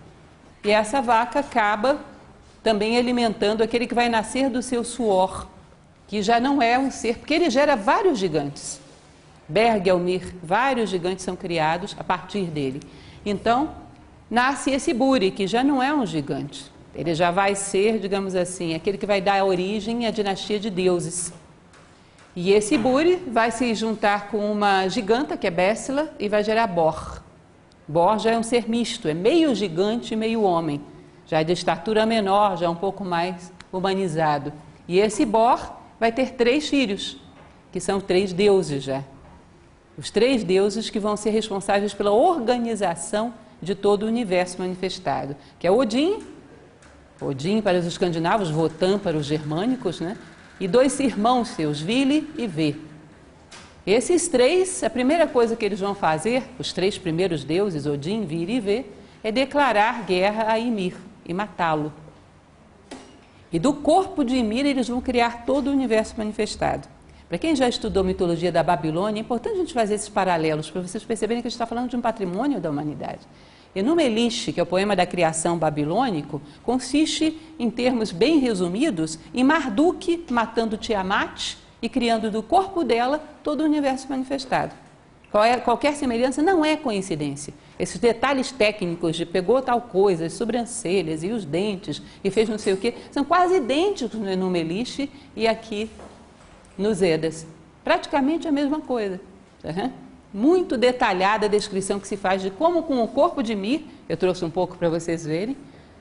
E essa vaca acaba também alimentando aquele que vai nascer do seu suor, que já não é um ser, porque ele gera vários gigantes. Bergelmir, vários gigantes são criados a partir dele. Então, nasce esse Buri, que já não é um gigante. Ele já vai ser, digamos assim, aquele que vai dar origem à dinastia de deuses. E esse Buri vai se juntar com uma giganta, que é Bessila, e vai gerar Bor. Bor já é um ser misto, é meio gigante e meio homem. Já é de estatura menor, já é um pouco mais humanizado. E esse Bor vai ter três filhos, que são três deuses já. Os três deuses que vão ser responsáveis pela organização de todo o universo manifestado. Que é Odin, Odin para os escandinavos, Wotan para os germânicos, né? E dois irmãos seus, Vili e Vê. Esses três, a primeira coisa que eles vão fazer, os três primeiros deuses, Odin, Vili e Vê, é declarar guerra a Ymir e matá-lo. E do corpo de Ymir eles vão criar todo o universo manifestado. Para quem já estudou mitologia da Babilônia, é importante a gente fazer esses paralelos, para vocês perceberem que a gente está falando de um patrimônio da humanidade. E no Meliste, que é o poema da criação babilônico, consiste, em termos bem resumidos, em Marduk matando Tiamat e criando do corpo dela todo o universo manifestado. Qual é, qualquer semelhança não é coincidência. Esses detalhes técnicos de pegou tal coisa, as sobrancelhas e os dentes, e fez não sei o quê, são quase idênticos no Meliste e aqui nos Edas. Praticamente a mesma coisa. Uhum. Muito detalhada a descrição que se faz de como com o corpo de Ymir, eu trouxe um pouco para vocês verem,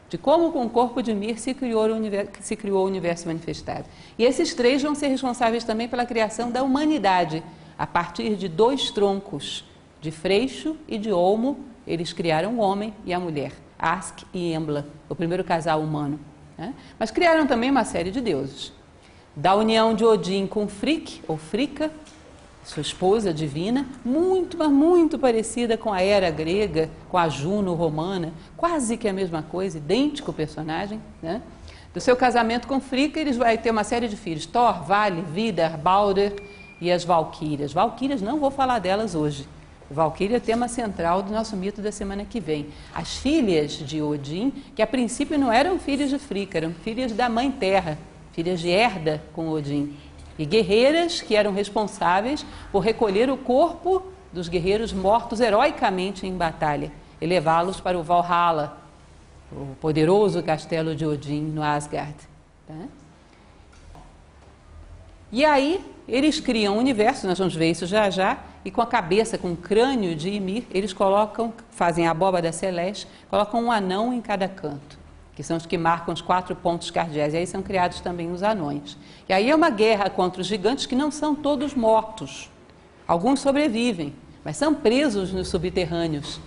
de como com o corpo de Ymir se criou o universo, se criou o universo manifestado. E esses três vão ser responsáveis também pela criação da humanidade, a partir de dois troncos, de freixo e de olmo, eles criaram o homem e a mulher, Ask e Embla, o primeiro casal humano. Né? Mas criaram também uma série de deuses. Da união de Odin com Frigg, ou Frica, sua esposa divina, muito, mas muito parecida com a Hera grega, com a Juno romana, quase que a mesma coisa, idêntico personagem, né? Do seu casamento com Frica, eles vão ter uma série de filhos, Thor, Vali, Vidar, Balder e as Valquírias. Valquírias, não vou falar delas hoje. Valquíria é tema central do nosso mito da semana que vem. As filhas de Odin, que a princípio não eram filhas de Frica, eram filhas da Mãe Terra, filhas de Herda com Odin, e guerreiras que eram responsáveis por recolher o corpo dos guerreiros mortos heroicamente em batalha e levá-los para o Valhalla, o poderoso castelo de Odin no Asgard. Tá? E aí eles criam o universo, nós vamos ver isso já já, e com a cabeça, com o crânio de Ymir, eles colocam, fazem a abóbada celeste, colocam um anão em cada canto, que são os que marcam os quatro pontos cardeais, e aí são criados também os anões. E aí é uma guerra contra os gigantes que não são todos mortos. Alguns sobrevivem, mas são presos nos subterrâneos.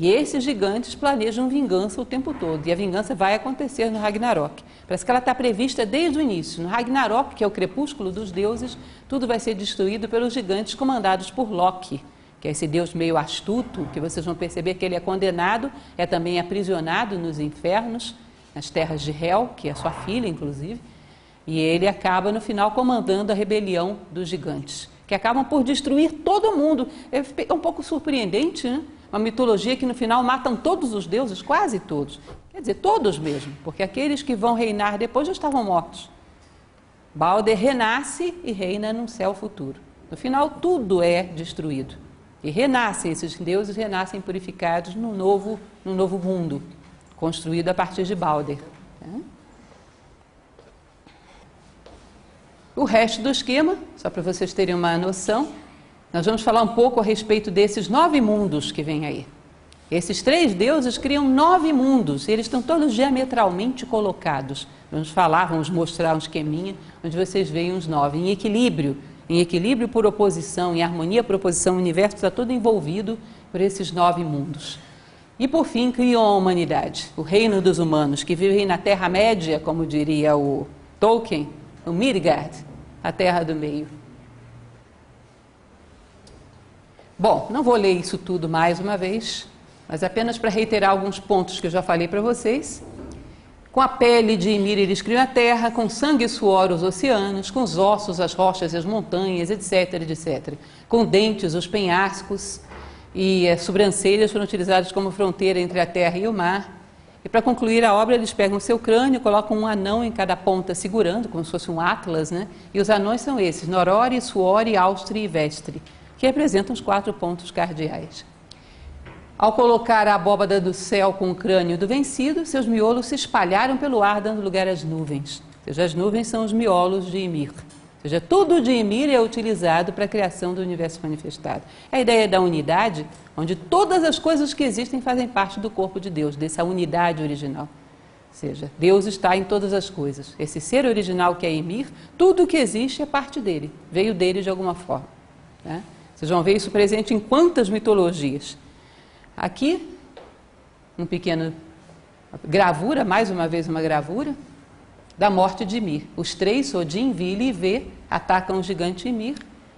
E esses gigantes planejam vingança o tempo todo, e a vingança vai acontecer no Ragnarok. Parece que ela está prevista desde o início. No Ragnarok, que é o crepúsculo dos deuses, tudo vai ser destruído pelos gigantes comandados por Loki, que é esse deus meio astuto, que vocês vão perceber que ele é condenado, é também aprisionado nos infernos, nas terras de Hel, que é sua filha, inclusive, e ele acaba, no final, comandando a rebelião dos gigantes, que acabam por destruir todo mundo. É um pouco surpreendente, né? Uma mitologia que, no final, matam todos os deuses, quase todos. Quer dizer, todos mesmo, porque aqueles que vão reinar depois já estavam mortos. Balder renasce e reina num céu futuro. No final, tudo é destruído. E renascem, esses deuses renascem purificados num novo, num novo mundo, construído a partir de Balder. Né? O resto do esquema, só para vocês terem uma noção, nós vamos falar um pouco a respeito desses nove mundos que vêm aí. Esses três deuses criam nove mundos, e eles estão todos diametralmente colocados. Vamos falar, vamos mostrar um esqueminha, onde vocês veem os nove, em equilíbrio, em equilíbrio por oposição, em harmonia por oposição, o universo está todo envolvido por esses nove mundos. E por fim criou a humanidade, o reino dos humanos, que vivem na Terra-média, como diria o Tolkien, o Midgard, a Terra do Meio. Bom, não vou ler isso tudo mais uma vez, mas apenas para reiterar alguns pontos que eu já falei para vocês. Com a pele de Ymir eles criam a terra, com sangue e suor os oceanos, com os ossos as rochas e as montanhas, etc, etcétera. Com dentes os penhascos e as sobrancelhas foram utilizados como fronteira entre a terra e o mar. E para concluir a obra eles pegam o seu crânio, colocam um anão em cada ponta segurando, como se fosse um atlas, né? E os anões são esses, Norori, Suori, Austri e Vestre, que representam os quatro pontos cardeais. Ao colocar a abóbada do céu com o crânio do vencido, seus miolos se espalharam pelo ar, dando lugar às nuvens. Ou seja, as nuvens são os miolos de Ymir. Ou seja, tudo de Ymir é utilizado para a criação do universo manifestado. A ideia da unidade, onde todas as coisas que existem fazem parte do corpo de Deus, dessa unidade original. Ou seja, Deus está em todas as coisas. Esse ser original que é Ymir, tudo o que existe é parte dele, veio dele de alguma forma, né? Vocês vão ver isso presente em quantas mitologias. Aqui, um pequeno gravura, mais uma vez uma gravura, da morte de Ymir. Os três, Odin, Vili e Vê, atacam o gigante Ymir,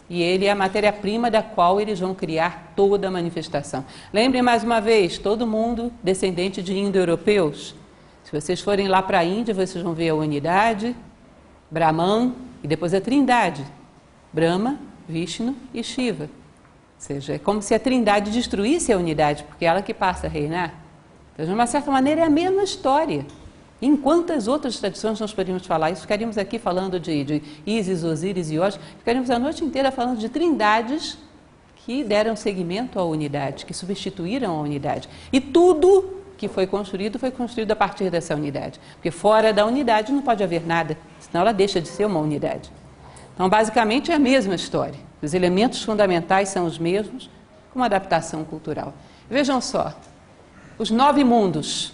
e ele é a matéria-prima da qual eles vão criar toda a manifestação. Lembrem mais uma vez, todo mundo descendente de indo-europeus. Se vocês forem lá para a Índia, vocês vão ver a unidade, Brahman e depois a trindade, Brahma, Vishnu e Shiva. Ou seja, é como se a trindade destruísse a unidade, porque é ela que passa a reinar. Então, de uma certa maneira, é a mesma história. Enquanto as outras tradições nós poderíamos falar isso, ficaríamos aqui falando de, de Ísis, Osíris e Iós, ficaríamos a noite inteira falando de trindades que deram seguimento à unidade, que substituíram a unidade. E tudo que foi construído, foi construído a partir dessa unidade. Porque fora da unidade não pode haver nada, senão ela deixa de ser uma unidade. Então, basicamente, é a mesma história. Os elementos fundamentais são os mesmos, com uma adaptação cultural. Vejam só, os nove mundos.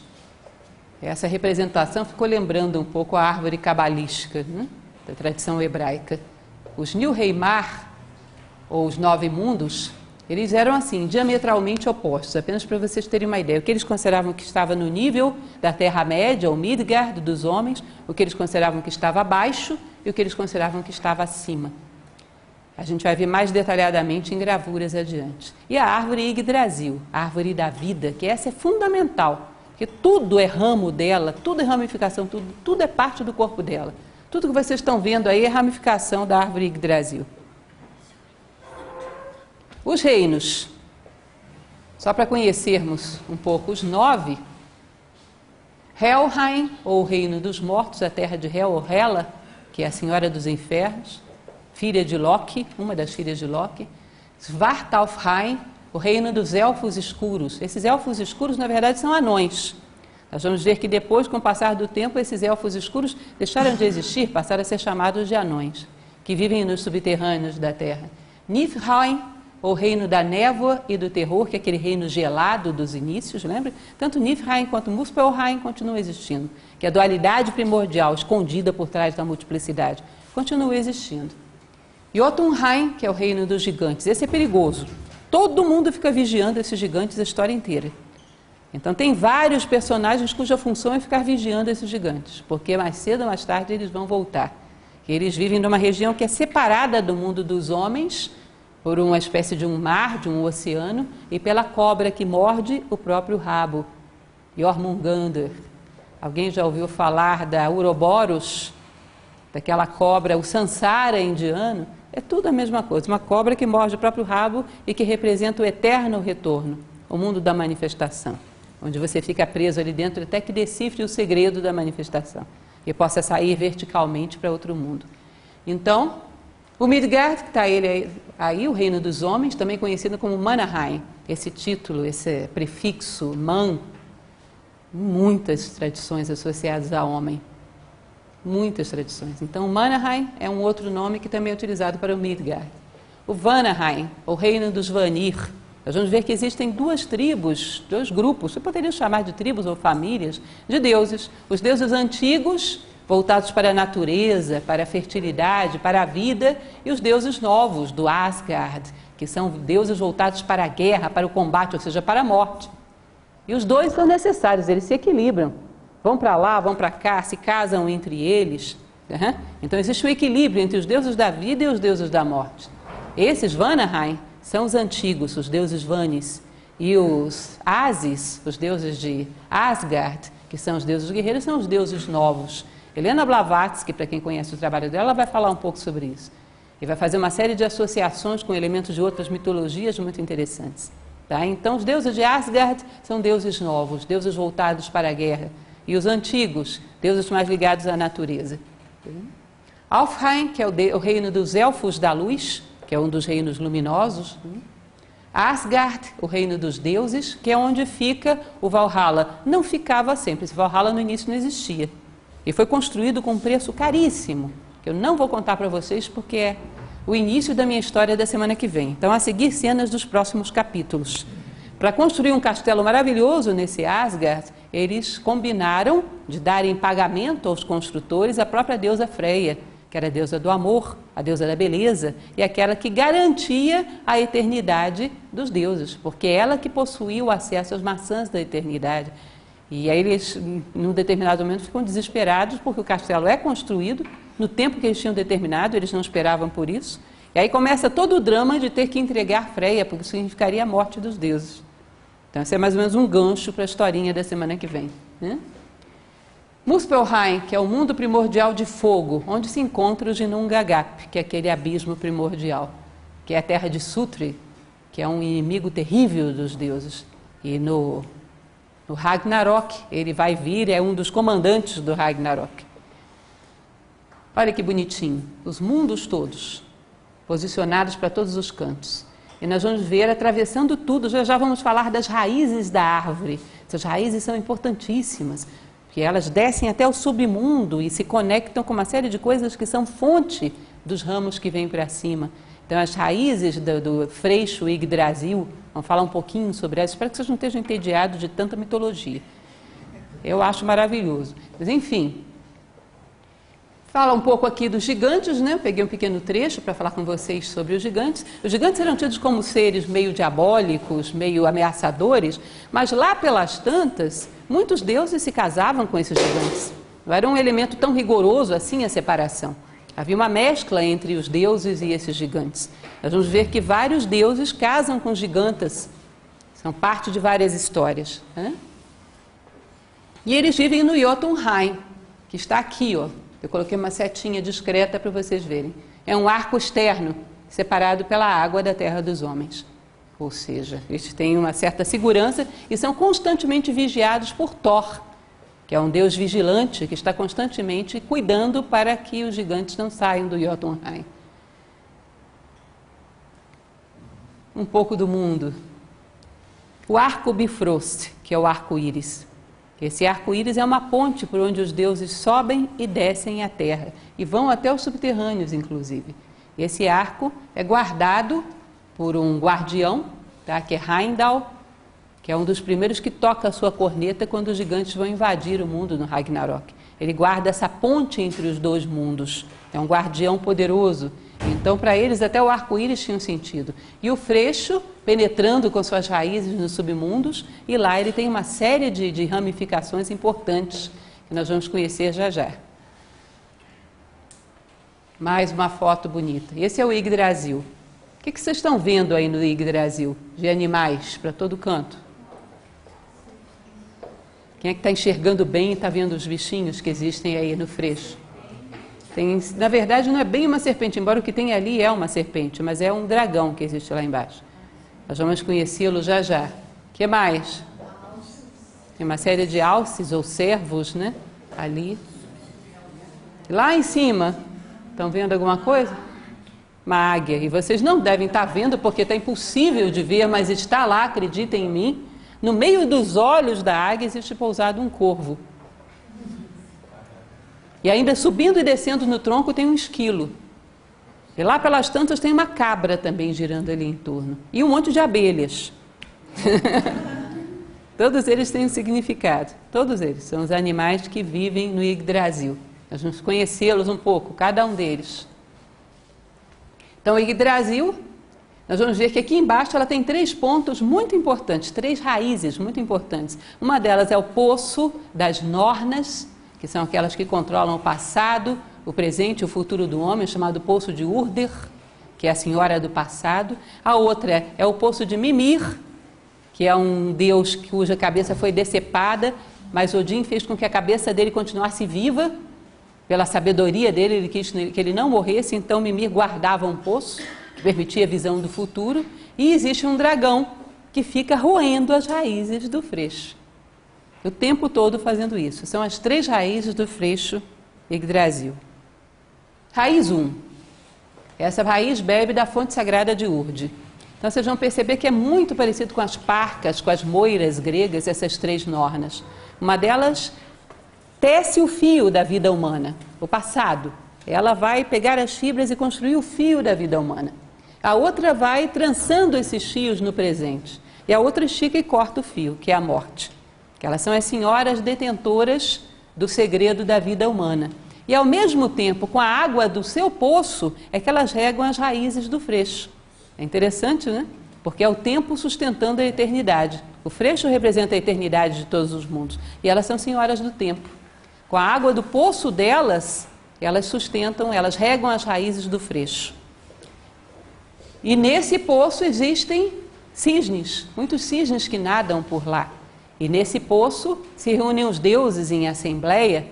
Essa representação ficou lembrando um pouco a árvore cabalística, né? Da tradição hebraica. Os Nilheimar, ou os nove mundos, eles eram assim, diametralmente opostos, apenas para vocês terem uma ideia. O que eles consideravam que estava no nível da Terra-média, ou Midgard, dos homens, o que eles consideravam que estava abaixo e o que eles consideravam que estava acima. A gente vai ver mais detalhadamente em gravuras adiante. E a árvore Yggdrasil, a árvore da vida, que essa é fundamental, porque tudo é ramo dela, tudo é ramificação, tudo, tudo é parte do corpo dela. Tudo que vocês estão vendo aí é ramificação da árvore Yggdrasil. Os reinos, só para conhecermos um pouco os nove, Helheim, ou o reino dos mortos, a terra de Hel, ou Hela, que é a senhora dos infernos, filha de Loki, uma das filhas de Loki. Svartalfheim, o reino dos elfos escuros. Esses elfos escuros, na verdade, são anões. Nós vamos ver que depois, com o passar do tempo, esses elfos escuros deixaram de existir, passaram a ser chamados de anões, que vivem nos subterrâneos da terra. Niflheim, o reino da névoa e do terror, que é aquele reino gelado dos inícios, lembra? Tanto Niflheim quanto Muspelheim continuam existindo, que é a dualidade primordial, escondida por trás da multiplicidade, continua existindo. Jotunheim, que é o reino dos gigantes, esse é perigoso. Todo mundo fica vigiando esses gigantes a história inteira. Então tem vários personagens cuja função é ficar vigiando esses gigantes, porque mais cedo ou mais tarde eles vão voltar. Eles vivem numa região que é separada do mundo dos homens, por uma espécie de um mar, de um oceano, e pela cobra que morde o próprio rabo. Jormungandr. Alguém já ouviu falar da Ouroboros? Daquela cobra, o Sansara indiano? É tudo a mesma coisa, uma cobra que morde o próprio rabo e que representa o eterno retorno, o mundo da manifestação, onde você fica preso ali dentro até que decifre o segredo da manifestação e possa sair verticalmente para outro mundo. Então, o Midgard, que está ele aí, aí, o reino dos homens, também conhecido como Manhaim, esse título, esse prefixo, Man, muitas tradições associadas a homem. Muitas tradições. Então, Manhaim é um outro nome que também é utilizado para o Midgard. O Vanaheim, o reino dos Vanir. Nós vamos ver que existem duas tribos, dois grupos, você poderia chamar de tribos ou famílias, de deuses. Os deuses antigos, voltados para a natureza, para a fertilidade, para a vida, e os deuses novos, do Asgard, que são deuses voltados para a guerra, para o combate, ou seja, para a morte. E os dois são necessários, eles se equilibram. Vão para lá, vão para cá, se casam entre eles. Uhum. Então existe o equilíbrio entre os deuses da vida e os deuses da morte. Esses Vanaheim são os antigos, os deuses Vanis. E os Asis, os deuses de Asgard, que são os deuses guerreiros, são os deuses novos. Helena Blavatsky, para quem conhece o trabalho dela, vai falar um pouco sobre isso. E vai fazer uma série de associações com elementos de outras mitologias muito interessantes. Tá? Então os deuses de Asgard são deuses novos, deuses voltados para a guerra. E os antigos, deuses mais ligados à natureza. Alfheim, que é o, de, o reino dos elfos da luz, que é um dos reinos luminosos. Asgard, o reino dos deuses, que é onde fica o Valhalla. Não ficava sempre, esse Valhalla no início não existia. E foi construído com um preço caríssimo, que eu não vou contar para vocês porque é o início da minha história da semana que vem. Então, a seguir, cenas dos próximos capítulos. Para construir um castelo maravilhoso nesse Asgard, eles combinaram de dar em pagamento aos construtores a própria deusa Freia, que era a deusa do amor, a deusa da beleza, e aquela que garantia a eternidade dos deuses, porque ela que possuía o acesso às maçãs da eternidade. E aí eles, num determinado momento, ficam desesperados, porque o castelo é construído no tempo que eles tinham determinado, eles não esperavam por isso. E aí começa todo o drama de ter que entregar Freia, porque significaria a morte dos deuses. Então, esse é mais ou menos um gancho para a historinha da semana que vem, né? Muspelheim, que é o mundo primordial de fogo, onde se encontra o Ginnunga Gap, que é aquele abismo primordial, que é a terra de Sutri, que é um inimigo terrível dos deuses. E no, no Ragnarok, ele vai vir, é um dos comandantes do Ragnarok. Olha que bonitinho, os mundos todos, posicionados para todos os cantos. E nós vamos ver atravessando tudo, já já vamos falar das raízes da árvore. Essas raízes são importantíssimas, porque elas descem até o submundo e se conectam com uma série de coisas que são fonte dos ramos que vêm para cima. Então as raízes do, do freixo Yggdrasil, vamos falar um pouquinho sobre elas, espero que vocês não estejam entediados de tanta mitologia. Eu acho maravilhoso. Mas enfim, fala um pouco aqui dos gigantes, né? Eu peguei um pequeno trecho para falar com vocês sobre os gigantes. Os gigantes eram tidos como seres meio diabólicos, meio ameaçadores, mas lá pelas tantas, muitos deuses se casavam com esses gigantes. Não era um elemento tão rigoroso assim a separação. Havia uma mescla entre os deuses e esses gigantes. Nós vamos ver que vários deuses casam com gigantas. São parte de várias histórias, né? E eles vivem no Jotunheim, que está aqui, ó. Eu coloquei uma setinha discreta para vocês verem. É um arco externo, separado pela água da terra dos homens. Ou seja, eles têm uma certa segurança e são constantemente vigiados por Thor, que é um deus vigilante que está constantemente cuidando para que os gigantes não saiam do Jotunheim. Um pouco do mundo. O arco Bifrost, que é o arco-íris. Esse arco-íris é uma ponte por onde os deuses sobem e descem à terra, e vão até os subterrâneos, inclusive. Esse arco é guardado por um guardião, tá? Que é Heimdall, que é um dos primeiros que toca a sua corneta quando os gigantes vão invadir o mundo no Ragnarok. Ele guarda essa ponte entre os dois mundos, é um guardião poderoso. Então, para eles, até o arco-íris tinha um sentido. E o freixo, penetrando com suas raízes nos submundos, e lá ele tem uma série de, de ramificações importantes, que nós vamos conhecer já já. Mais uma foto bonita. Esse é o Yggdrasil. O que, que vocês estão vendo aí no Yggdrasil? De animais, para todo canto. Quem é que está enxergando bem e está vendo os bichinhos que existem aí no freixo? Tem, na verdade, não é bem uma serpente, embora o que tem ali é uma serpente, mas é um dragão que existe lá embaixo. Nós vamos conhecê-lo já já. O que mais? Tem uma série de alces ou cervos, né? Ali. Lá em cima, estão vendo alguma coisa? Uma águia. E vocês não devem estar vendo, porque está impossível de ver, mas está lá, acreditem em mim. No meio dos olhos da águia existe pousado um corvo. E ainda subindo e descendo no tronco tem um esquilo. E lá pelas tantas tem uma cabra também girando ali em torno. E um monte de abelhas. Todos eles têm um significado. Todos eles são os animais que vivem no Yggdrasil. Nós vamos conhecê-los um pouco, cada um deles. Então, o Yggdrasil Nós vamos ver que aqui embaixo ela tem três pontos muito importantes, três raízes muito importantes. Uma delas é o poço das Nornas, que são aquelas que controlam o passado, o presente e o futuro do homem, chamado poço de Urdir, que é a senhora do passado. A outra é o poço de Mimir, que é um deus cuja cabeça foi decepada, mas Odin fez com que a cabeça dele continuasse viva. Pela sabedoria dele, ele quis que ele não morresse, então Mimir guardava um poço que permitia a visão do futuro, e existe um dragão que fica roendo as raízes do freixo, o tempo todo fazendo isso. São as três raízes do freixo Yggdrasil. Raiz um. Essa raiz bebe da fonte sagrada de Urd. Então vocês vão perceber que é muito parecido com as parcas, com as moiras gregas, essas três nornas. Uma delas tece o fio da vida humana, o passado. Ela vai pegar as fibras e construir o fio da vida humana. A outra vai trançando esses fios no presente. E a outra estica e corta o fio, que é a morte. Que elas são as senhoras detentoras do segredo da vida humana. E ao mesmo tempo, com a água do seu poço, é que elas regam as raízes do freixo. É interessante, né? Porque é o tempo sustentando a eternidade. O freixo representa a eternidade de todos os mundos. E elas são senhoras do tempo. Com a água do poço delas, elas sustentam, elas regam as raízes do freixo. E nesse poço existem cisnes, muitos cisnes que nadam por lá. E nesse poço se reúnem os deuses em assembleia,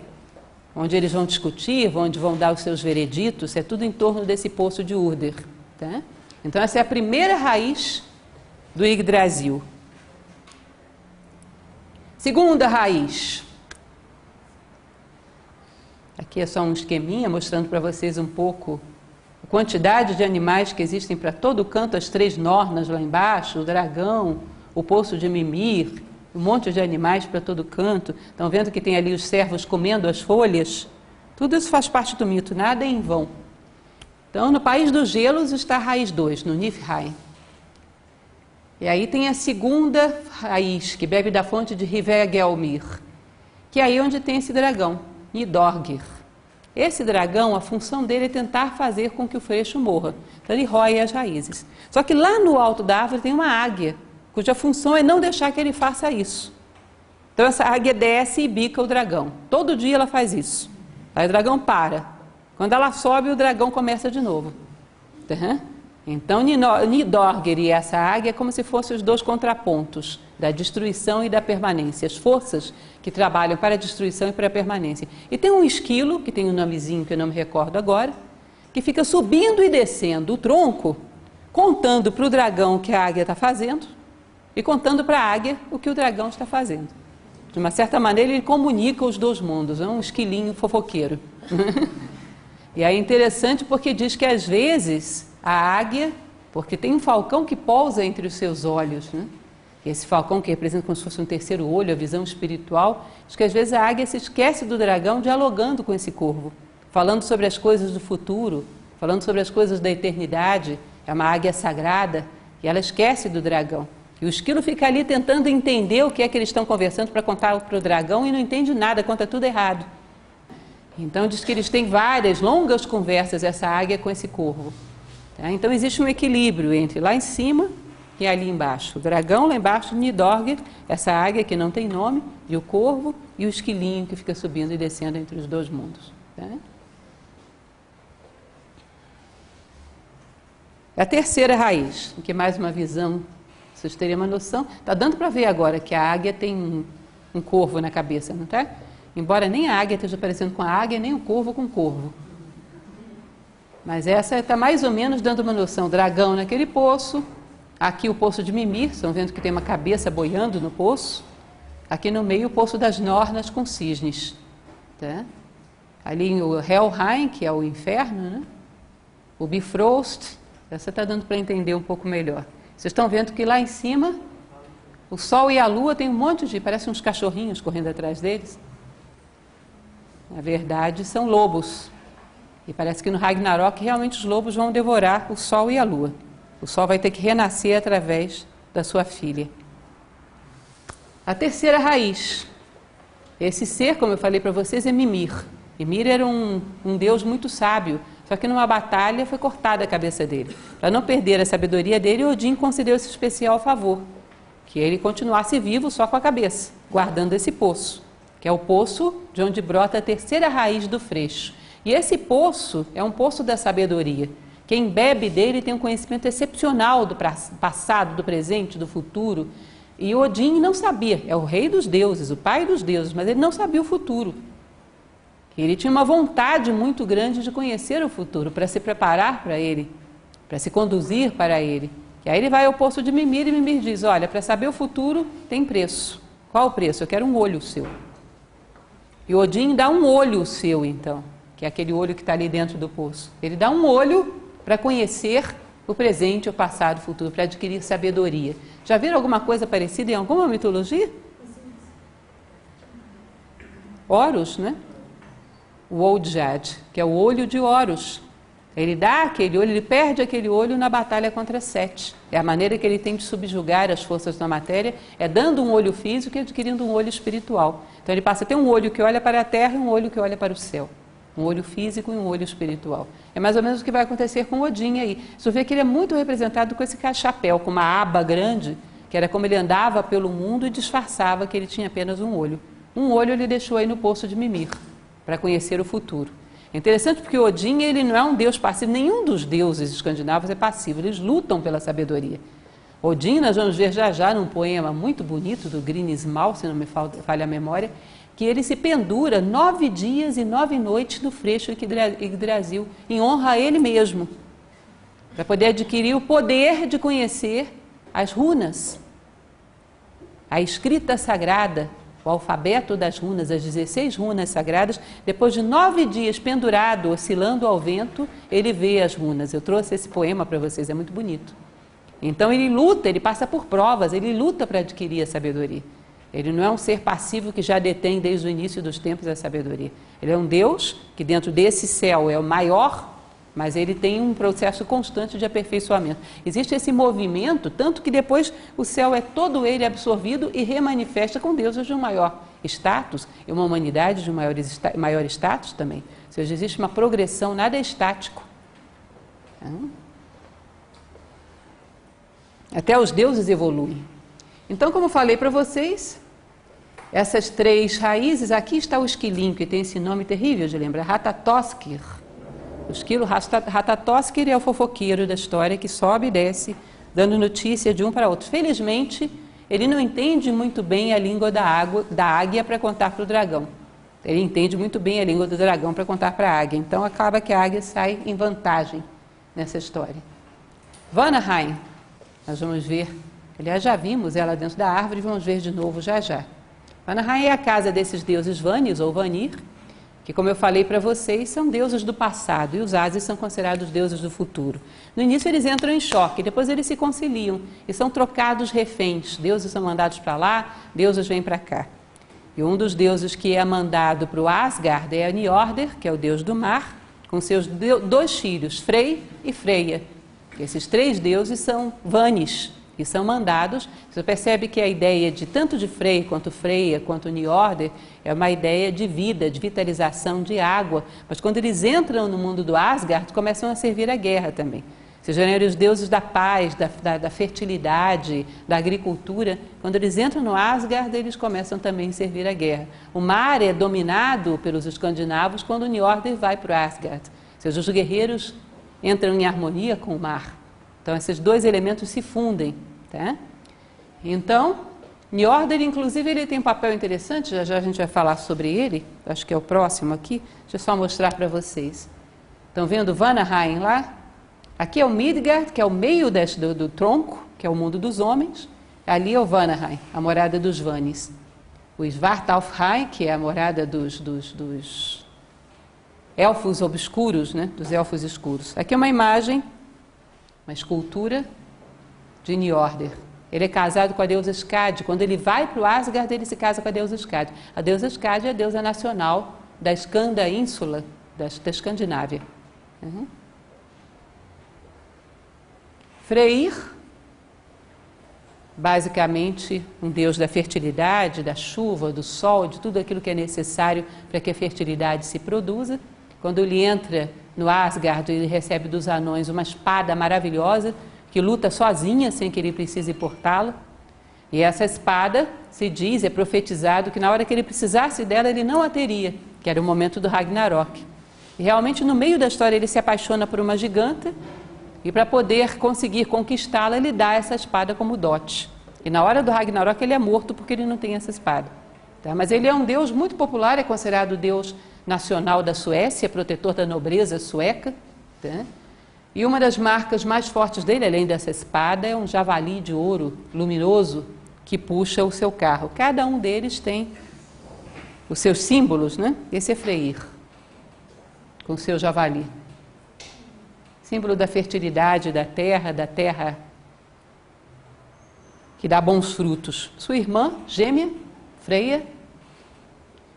onde eles vão discutir, onde vão dar os seus vereditos, é tudo em torno desse poço de Urdir. Tá? Então essa é a primeira raiz do Yggdrasil. Segunda raiz. Aqui é só um esqueminha mostrando para vocês um pouco a quantidade de animais que existem para todo canto, as três nornas lá embaixo, o dragão, o poço de Mimir, um monte de animais para todo canto. Estão vendo que tem ali os servos comendo as folhas? Tudo isso faz parte do mito, nada é em vão. Então, no país dos gelos está a raiz dois, no Niflheim. E aí tem a segunda raiz, que bebe da fonte de Hvegelmir, que é aí onde tem esse dragão. Nidorgir. Esse dragão, a função dele é tentar fazer com que o freixo morra. Então ele rói as raízes. Só que lá no alto da árvore tem uma águia, cuja função é não deixar que ele faça isso. Então essa águia desce e bica o dragão. Todo dia ela faz isso. Aí o dragão para. Quando ela sobe, o dragão começa de novo. Uhum. Então Nidorgir e essa águia é como se fossem os dois contrapontos da destruição e da permanência, as forças que trabalham para a destruição e para a permanência. E tem um esquilo, que tem um nomezinho que eu não me recordo agora, que fica subindo e descendo o tronco, contando para o dragão o que a águia está fazendo e contando para a águia o que o dragão está fazendo. De uma certa maneira ele comunica os dois mundos, é um esquilinho fofoqueiro. E é interessante porque diz que às vezes a águia, porque tem um falcão que pousa entre os seus olhos, né? Esse falcão que representa como se fosse um terceiro olho, a visão espiritual, diz que às vezes a águia se esquece do dragão dialogando com esse corvo, falando sobre as coisas do futuro, falando sobre as coisas da eternidade, é uma águia sagrada, e ela esquece do dragão. E o esquilo fica ali tentando entender o que é que eles estão conversando para contar para o dragão e não entende nada, conta tudo errado. Então diz que eles têm várias, longas conversas, essa águia com esse corvo. Tá? Então existe um equilíbrio entre lá em cima e ali embaixo. O dragão lá embaixo, Nidorgir, essa águia que não tem nome, e o corvo, e o esquilinho que fica subindo e descendo entre os dois mundos. Tá? A terceira raiz, que é mais uma visão, vocês terem uma noção. Está dando para ver agora que a águia tem um, um corvo na cabeça, não está? Embora nem a águia esteja parecendo com a águia, nem o corvo com o corvo. Mas essa está mais ou menos dando uma noção. Dragão naquele poço. Aqui o poço de Mimir. Estão vendo que tem uma cabeça boiando no poço. Aqui no meio o poço das Nornas com cisnes. Tá? Ali o Helheim, que é o inferno. Né? O Bifrost. Essa está dando para entender um pouco melhor. Vocês estão vendo que lá em cima o sol e a lua tem um monte de... Parecem uns cachorrinhos correndo atrás deles. Na verdade são lobos. E parece que no Ragnarok realmente os lobos vão devorar o sol e a lua. O sol vai ter que renascer através da sua filha. A terceira raiz. Esse ser, como eu falei para vocês, é Mimir. Mimir era um, um deus muito sábio, Só que numa batalha foi cortada a cabeça dele. Para não perder a sabedoria dele, Odin concedeu esse especial favor, que ele continuasse vivo só com a cabeça, guardando esse poço, que é o poço de onde brota a terceira raiz do freixo. E esse poço é um poço da sabedoria. Quem bebe dele tem um conhecimento excepcional do passado, do presente, do futuro. E Odin não sabia, é o rei dos deuses, o pai dos deuses, mas ele não sabia o futuro. Ele tinha uma vontade muito grande de conhecer o futuro, para se preparar para ele, para se conduzir para ele. E aí ele vai ao poço de Ymir e Ymir diz, olha, para saber o futuro tem preço. Qual o preço? Eu quero um olho seu. E Odin dá um olho seu, então, que é aquele olho que está ali dentro do poço. Ele dá um olho para conhecer o presente, o passado, o futuro, para adquirir sabedoria. Já viram alguma coisa parecida em alguma mitologia? Horus, né? O Oljad, que é o olho de Horus. Ele dá aquele olho, ele perde aquele olho na batalha contra Sete. É a maneira que ele tem de subjugar as forças da matéria, é dando um olho físico e adquirindo um olho espiritual. Então ele passa a ter um olho que olha para a terra e um olho que olha para o céu. Um olho físico e um olho espiritual. É mais ou menos o que vai acontecer com Odin aí. Você vê que ele é muito representado com esse chapéu, com uma aba grande, que era como ele andava pelo mundo e disfarçava que ele tinha apenas um olho. Um olho ele deixou aí no poço de Ymir, para conhecer o futuro. É interessante porque Odin, ele não é um deus passivo, nenhum dos deuses escandinavos é passivo, eles lutam pela sabedoria. Odin, nós vamos ver já já num poema muito bonito do Grimmsmal, se não me falha a memória, que ele se pendura nove dias e nove noites no freixo Yggdrasil, em honra a ele mesmo, para poder adquirir o poder de conhecer as runas, a escrita sagrada, o alfabeto das runas, as dezesseis runas sagradas. Depois de nove dias pendurado, oscilando ao vento, ele vê as runas. Eu trouxe esse poema para vocês, é muito bonito. Então ele luta, ele passa por provas, ele luta para adquirir a sabedoria. Ele não é um ser passivo que já detém desde o início dos tempos a sabedoria. Ele é um Deus que dentro desse céu é o maior, mas ele tem um processo constante de aperfeiçoamento. Existe esse movimento, tanto que depois o céu é todo ele absorvido e remanifesta com deuses de um maior status, e uma humanidade de um maior, maior status também. Ou seja, existe uma progressão, nada é estático. Até os deuses evoluem. Então, como eu falei para vocês, essas três raízes, aqui está o esquilinho, que tem esse nome terrível de lembrar, Ratatoskir. O esquilo Ratatoskir é o fofoqueiro da história que sobe e desce, dando notícia de um para outro. Felizmente, ele não entende muito bem a língua da, água, da águia para contar para o dragão. Ele entende muito bem a língua do dragão para contar para a águia. Então, acaba que a águia sai em vantagem nessa história. Vanaheim, nós vamos ver, aliás, já vimos ela dentro da árvore, vamos ver de novo já já. Vanaheim é a casa desses deuses Vanis ou Vanir, que, como eu falei para vocês, são deuses do passado, e os Ases são considerados deuses do futuro. No início eles entram em choque, depois eles se conciliam, e são trocados reféns. Deuses são mandados para lá, deuses vêm para cá. E um dos deuses que é mandado para o Asgard é Njordr, que é o deus do mar, com seus dois filhos, Frey e Freia. Esses três deuses são Vanis, que são mandados. Você percebe que a ideia de tanto de Frey, quanto Freia, quanto Njordr, é uma ideia de vida, de vitalização, de água. Mas quando eles entram no mundo do Asgard, começam a servir à guerra também. Ou seja, eram os deuses da paz, da, da, da fertilidade, da agricultura. Quando eles entram no Asgard, eles começam também a servir à guerra. O mar é dominado pelos escandinavos quando Njordr vai para o Asgard. Ou seja, os guerreiros entram em harmonia com o mar. Então, esses dois elementos se fundem, tá? Então, Njordr, inclusive, ele tem um papel interessante, já já a gente vai falar sobre ele, acho que é o próximo aqui, deixa eu só mostrar para vocês. Estão vendo Vanaheim lá? Aqui é o Midgard, que é o meio desse, do, do tronco, que é o mundo dos homens. Ali é o Vanaheim, a morada dos Vanis. O Svartalfheim, que é a morada dos, dos, dos elfos obscuros, né? Dos elfos escuros. Aqui é uma imagem, uma escultura de Njordr. Ele é casado com a deusa Skadi. Quando ele vai para o Asgard, ele se casa com a deusa Skadi. A deusa Skadi é a deusa nacional da Escanda Ínsula, da, da Escandinávia. Uhum. Freyr, basicamente um deus da fertilidade, da chuva, do sol, de tudo aquilo que é necessário para que a fertilidade se produza. Quando ele entra no Asgard, ele recebe dos anões uma espada maravilhosa, que luta sozinha, sem que ele precise portá-la. E essa espada, se diz, é profetizado, que na hora que ele precisasse dela, ele não a teria, que era o momento do Ragnarok. E realmente, no meio da história, ele se apaixona por uma giganta, e para poder conseguir conquistá-la, ele dá essa espada como dote. E na hora do Ragnarok, ele é morto porque ele não tem essa espada. Tá? Mas ele é um deus muito popular, é considerado o deus nacional da Suécia, protetor da nobreza sueca. Tá? E uma das marcas mais fortes dele, além dessa espada, é um javali de ouro luminoso que puxa o seu carro. Cada um deles tem os seus símbolos, né? Esse é Freyr, com o seu javali. Símbolo da fertilidade, da terra, da terra que dá bons frutos. Sua irmã gêmea, Freya,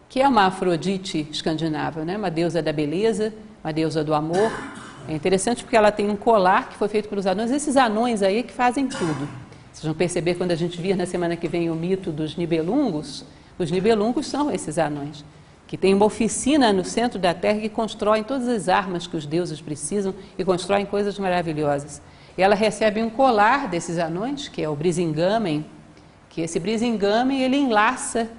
que é uma Afrodite escandinava, né? Uma deusa da beleza, uma deusa do amor. É interessante porque ela tem um colar que foi feito pelos anões. Esses anões aí que fazem tudo. Vocês vão perceber quando a gente vir na semana que vem o mito dos Nibelungos. Os Nibelungos são esses anões, que tem uma oficina no centro da terra que constroem todas as armas que os deuses precisam e constroem coisas maravilhosas. E ela recebe um colar desses anões, que é o brisingamen, que esse brisingamen, ele enlaça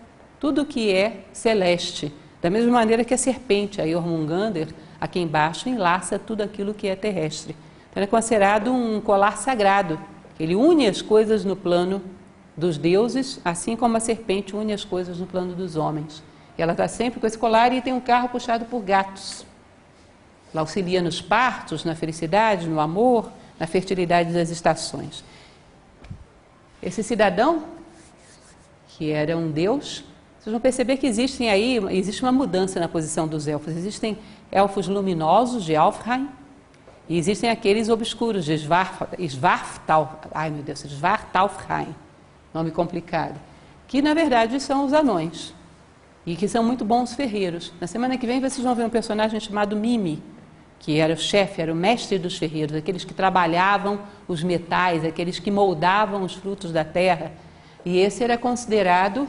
tudo que é celeste, da mesma maneira que a serpente, a Jormungandr, aqui embaixo, enlaça tudo aquilo que é terrestre. Então, é considerado um colar sagrado. Ele une as coisas no plano dos deuses, assim como a serpente une as coisas no plano dos homens. Ela está sempre com esse colar e tem um carro puxado por gatos. Ela auxilia nos partos, na felicidade, no amor, na fertilidade das estações. Esse cidadão, que era um deus, vocês vão perceber que existem aí, existe uma mudança na posição dos elfos. Existem elfos luminosos de Alfheim e existem aqueles obscuros de Svartalfheim. Ai, meu Deus, Svartalfheim, nome complicado. Que, na verdade, são os anões. E que são muito bons ferreiros. Na semana que vem vocês vão ver um personagem chamado Mimi, que era o chefe, era o mestre dos ferreiros, aqueles que trabalhavam os metais, aqueles que moldavam os frutos da terra. E esse era considerado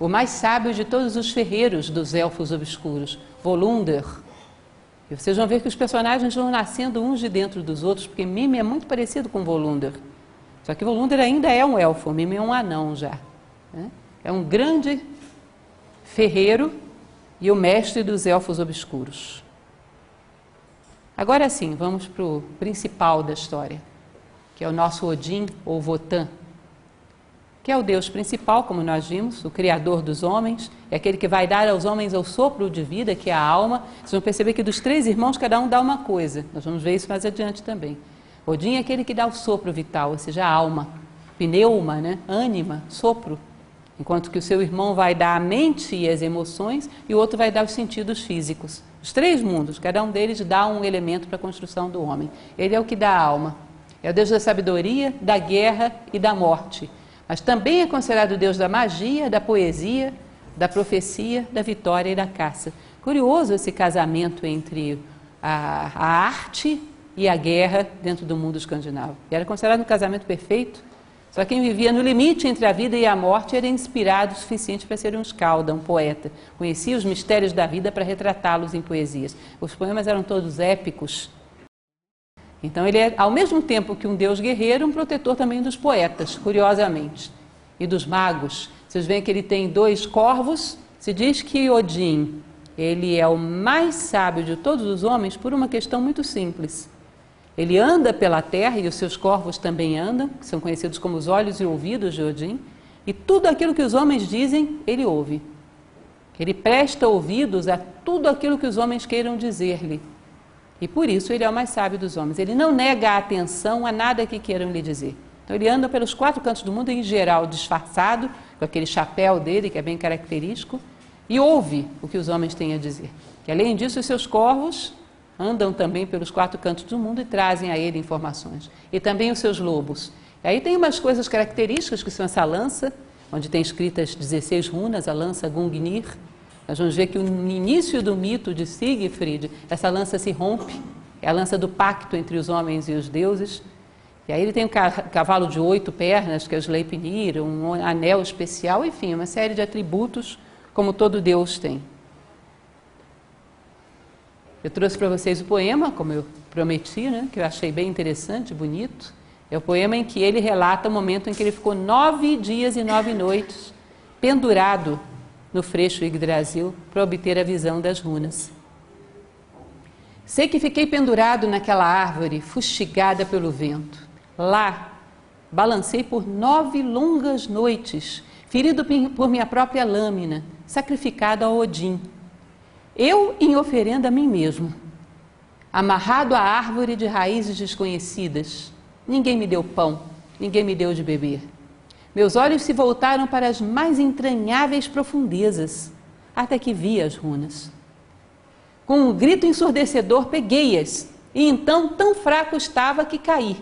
o mais sábio de todos os ferreiros dos elfos obscuros, Völundr. E vocês vão ver que os personagens vão nascendo uns de dentro dos outros, porque Mimi é muito parecido com Völundr. Só que Völundr ainda é um elfo, Mimi é um anão já. Né? É um grande ferreiro e o mestre dos elfos obscuros. Agora sim, vamos para o principal da história, que é o nosso Odin, ou Votan, que é o deus principal, como nós vimos, o criador dos homens, é aquele que vai dar aos homens o sopro de vida, que é a alma. Vocês vão perceber que dos três irmãos, cada um dá uma coisa. Nós vamos ver isso mais adiante também. Odin é aquele que dá o sopro vital, ou seja, a alma, pneuma, né? Ânima, sopro. Enquanto que o seu irmão vai dar a mente e as emoções, e o outro vai dar os sentidos físicos. Os três mundos, cada um deles dá um elemento para a construção do homem. Ele é o que dá a alma. É o deus da sabedoria, da guerra e da morte. Mas também é considerado o deus da magia, da poesia, da profecia, da vitória e da caça. Curioso esse casamento entre a, a arte e a guerra dentro do mundo escandinavo. Era considerado um casamento perfeito. Só quem vivia no limite entre a vida e a morte era inspirado o suficiente para ser um escalda, um poeta. Conhecia os mistérios da vida para retratá-los em poesias. Os poemas eram todos épicos. Então ele é, ao mesmo tempo que um deus guerreiro, um protetor também dos poetas, curiosamente, e dos magos. Vocês veem que ele tem dois corvos. Se diz que Odin, ele é o mais sábio de todos os homens por uma questão muito simples. Ele anda pela terra e os seus corvos também andam, que são conhecidos como os olhos e ouvidos de Odin, e tudo aquilo que os homens dizem, ele ouve. Ele presta ouvidos a tudo aquilo que os homens queiram dizer-lhe. E por isso ele é o mais sábio dos homens. Ele não nega a atenção a nada que queiram lhe dizer. Então ele anda pelos quatro cantos do mundo, em geral disfarçado, com aquele chapéu dele, que é bem característico, e ouve o que os homens têm a dizer. Que além disso, os seus corvos andam também pelos quatro cantos do mundo e trazem a ele informações. E também os seus lobos. E aí tem umas coisas características, que são essa lança, onde tem escritas dezesseis runas, a lança Gungnir. Nós vamos ver que no início do mito de Siegfried, essa lança se rompe. É a lança do pacto entre os homens e os deuses. E aí ele tem um cavalo de oito pernas, que é o Sleipnir, um anel especial, enfim, uma série de atributos, como todo deus tem. Eu trouxe para vocês o poema, como eu prometi, né, que eu achei bem interessante, bonito. É o poema em que ele relata o momento em que ele ficou nove dias e nove noites pendurado no freixo Yggdrasil para obter a visão das runas. Sei que fiquei pendurado naquela árvore, fustigada pelo vento. Lá, balancei por nove longas noites, ferido por minha própria lâmina, sacrificado a Odin. Eu em oferenda a mim mesmo, amarrado à árvore de raízes desconhecidas. Ninguém me deu pão, ninguém me deu de beber. Meus olhos se voltaram para as mais entranháveis profundezas, até que vi as runas. Com um grito ensurdecedor, peguei-as, e então tão fraco estava que caí.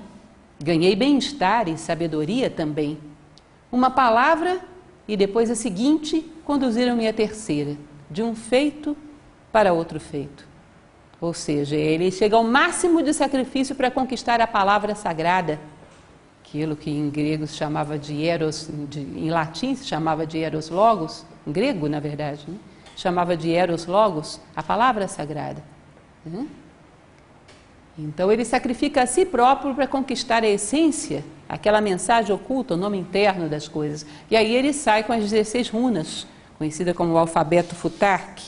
Ganhei bem-estar e sabedoria também. Uma palavra, e depois a seguinte, conduziram-me à terceira, de um feito para outro feito. Ou seja, ele chega ao máximo de sacrifício para conquistar a palavra sagrada, aquilo que em grego se chamava de eros, de, em latim se chamava de eros logos, em grego, na verdade, né? Chamava de Eros Logos, a palavra sagrada. Uhum. Então ele sacrifica a si próprio para conquistar a essência, aquela mensagem oculta, o nome interno das coisas. E aí ele sai com as dezesseis runas, conhecida como o alfabeto Futark.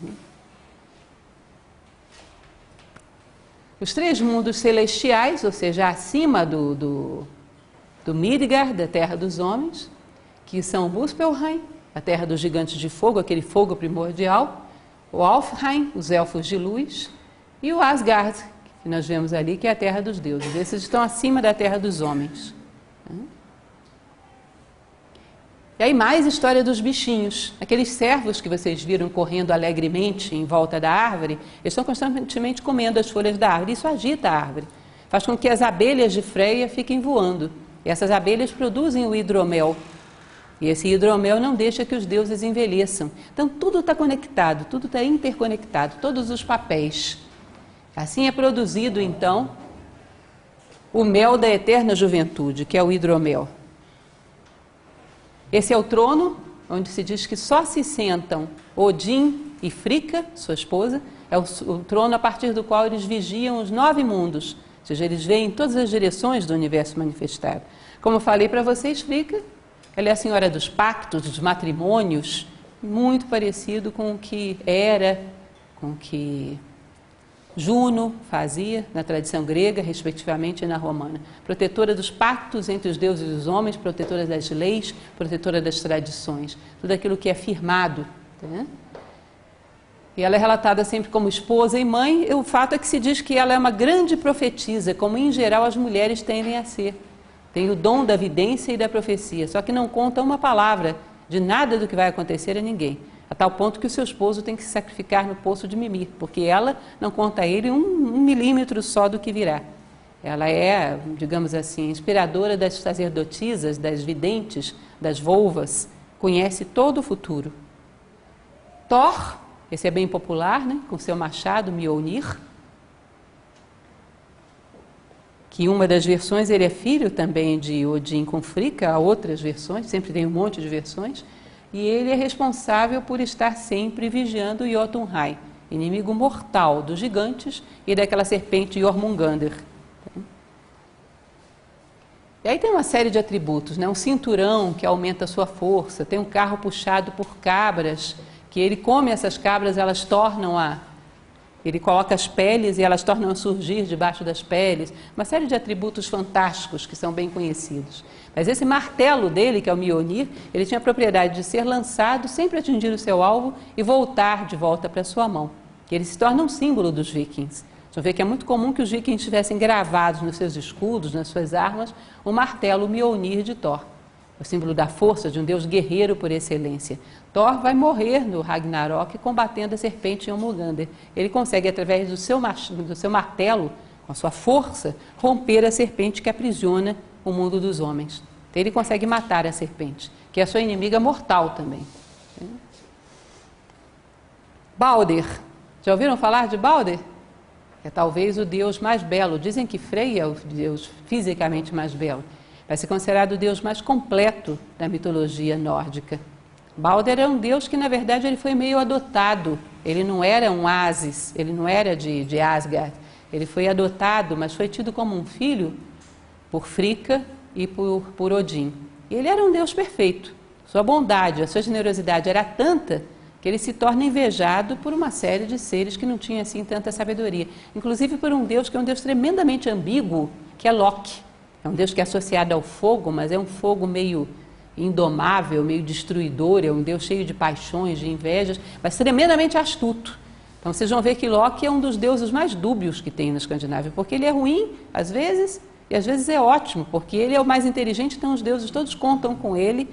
Uhum. Os três mundos celestiais, ou seja, acima do, do, do Midgard, da terra dos homens, que são Muspelheim, a terra dos gigantes de fogo, aquele fogo primordial, o Alfheim, os elfos de luz, e o Asgard, que nós vemos ali, que é a terra dos deuses. Esses estão acima da terra dos homens. E aí mais história dos bichinhos. Aqueles servos que vocês viram correndo alegremente em volta da árvore, eles estão constantemente comendo as folhas da árvore. Isso agita a árvore, faz com que as abelhas de freia fiquem voando. E essas abelhas produzem o hidromel. E esse hidromel não deixa que os deuses envelheçam. Então tudo está conectado, tudo está interconectado, todos os papéis. Assim é produzido, então, o mel da eterna juventude, que é o hidromel. Esse é o trono, onde se diz que só se sentam Odin e Fricka, sua esposa. É o, o trono a partir do qual eles vigiam os nove mundos. Ou seja, eles veem todas as direções do universo manifestado. Como eu falei para vocês, Fricka, ela é a senhora dos pactos, dos matrimônios, muito parecido com o que Hera, com o que Juno fazia na tradição grega, respectivamente, e na romana. Protetora dos pactos entre os deuses e os homens, protetora das leis, protetora das tradições, tudo aquilo que é firmado. Né? E ela é relatada sempre como esposa e mãe, e o fato é que se diz que ela é uma grande profetisa, como em geral as mulheres tendem a ser. Tem o dom da vidência e da profecia, só que não conta uma palavra de nada do que vai acontecer a ninguém, a tal ponto que o seu esposo tem que se sacrificar no poço de Mimir, porque ela não conta a ele um, um milímetro só do que virá. Ela é, digamos assim, inspiradora das sacerdotisas, das videntes, das vouvas, conhece todo o futuro. Thor, esse é bem popular, né, com seu machado Mjolnir, que uma das versões ele é filho também de Odin com Fricka, há outras versões, sempre tem um monte de versões, e ele é responsável por estar sempre vigiando Jotunheim, inimigo mortal dos gigantes e daquela serpente Jormungandr. E aí tem uma série de atributos, né? Um cinturão que aumenta a sua força, tem um carro puxado por cabras, que ele come essas cabras, elas tornam a... Ele coloca as peles e elas tornam a surgir debaixo das peles. Uma série de atributos fantásticos que são bem conhecidos. Mas esse martelo dele, que é o Mjolnir, ele tinha a propriedade de ser lançado, sempre atingir o seu alvo e voltar de volta para sua mão. E ele se torna um símbolo dos vikings. Vocês vão ver que é muito comum que os vikings tivessem gravados nos seus escudos, nas suas armas, o martelo Mjolnir de Thor. O símbolo da força de um deus guerreiro por excelência. Thor vai morrer no Ragnarok combatendo a serpente Jormungandr. Ele consegue, através do seu, do seu martelo, com a sua força, romper a serpente que aprisiona o mundo dos homens. Então, ele consegue matar a serpente, que é a sua inimiga mortal também. Balder. Já ouviram falar de Balder? É talvez o deus mais belo. Dizem que Freya é o deus fisicamente mais belo. Vai ser considerado o deus mais completo da mitologia nórdica. Balder é um deus que, na verdade, ele foi meio adotado. Ele não era um Asis, ele não era de, de Asgard. Ele foi adotado, mas foi tido como um filho por Fricka e por, por Odin. E ele era um deus perfeito. Sua bondade, a sua generosidade era tanta que ele se torna invejado por uma série de seres que não tinham assim tanta sabedoria. Inclusive por um deus que é um deus tremendamente ambíguo, que é Loki. É um deus que é associado ao fogo, mas é um fogo meio indomável, meio destruidor, é um deus cheio de paixões, de invejas, mas tremendamente astuto. Então vocês vão ver que Loki é um dos deuses mais dúbios que tem na Escandinávia, porque ele é ruim, às vezes, e às vezes é ótimo, porque ele é o mais inteligente, então os deuses todos contam com ele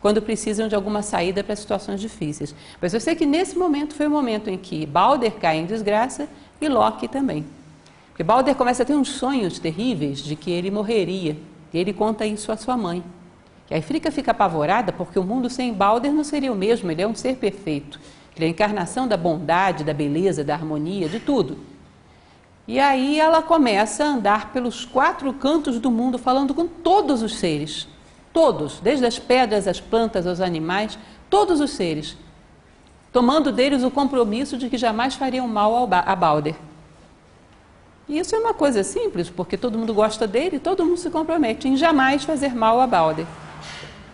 quando precisam de alguma saída para situações difíceis. Mas eu sei que nesse momento foi o momento em que Balder cai em desgraça e Loki também. Porque Balder começa a ter uns sonhos terríveis de que ele morreria, e ele conta isso à sua mãe. E aí Fricka fica apavorada porque o mundo sem Balder não seria o mesmo, ele é um ser perfeito. Ele é a encarnação da bondade, da beleza, da harmonia, de tudo. E aí ela começa a andar pelos quatro cantos do mundo falando com todos os seres. Todos, desde as pedras, as plantas, aos animais, todos os seres. Tomando deles o compromisso de que jamais fariam mal ao ba a Balder. E isso é uma coisa simples, porque todo mundo gosta dele e todo mundo se compromete em jamais fazer mal a Balder.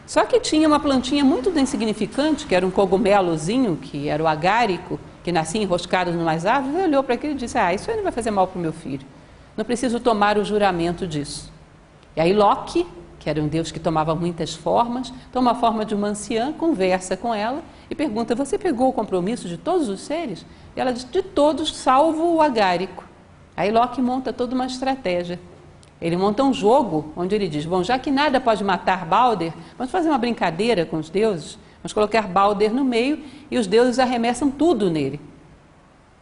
Só que tinha uma plantinha muito insignificante, que era um cogumelozinho, que era o agárico, que nascia enroscado numas árvores, e olhou para aquilo e disse, ah, isso aí não vai fazer mal para o meu filho. Não preciso tomar o juramento disso. E aí Loki, que era um deus que tomava muitas formas, toma a forma de uma anciã, conversa com ela e pergunta, você pegou o compromisso de todos os seres? E ela diz, de todos, salvo o agárico. Aí Loki monta toda uma estratégia. Ele monta um jogo onde ele diz, bom, já que nada pode matar Balder, vamos fazer uma brincadeira com os deuses, vamos colocar Balder no meio e os deuses arremessam tudo nele.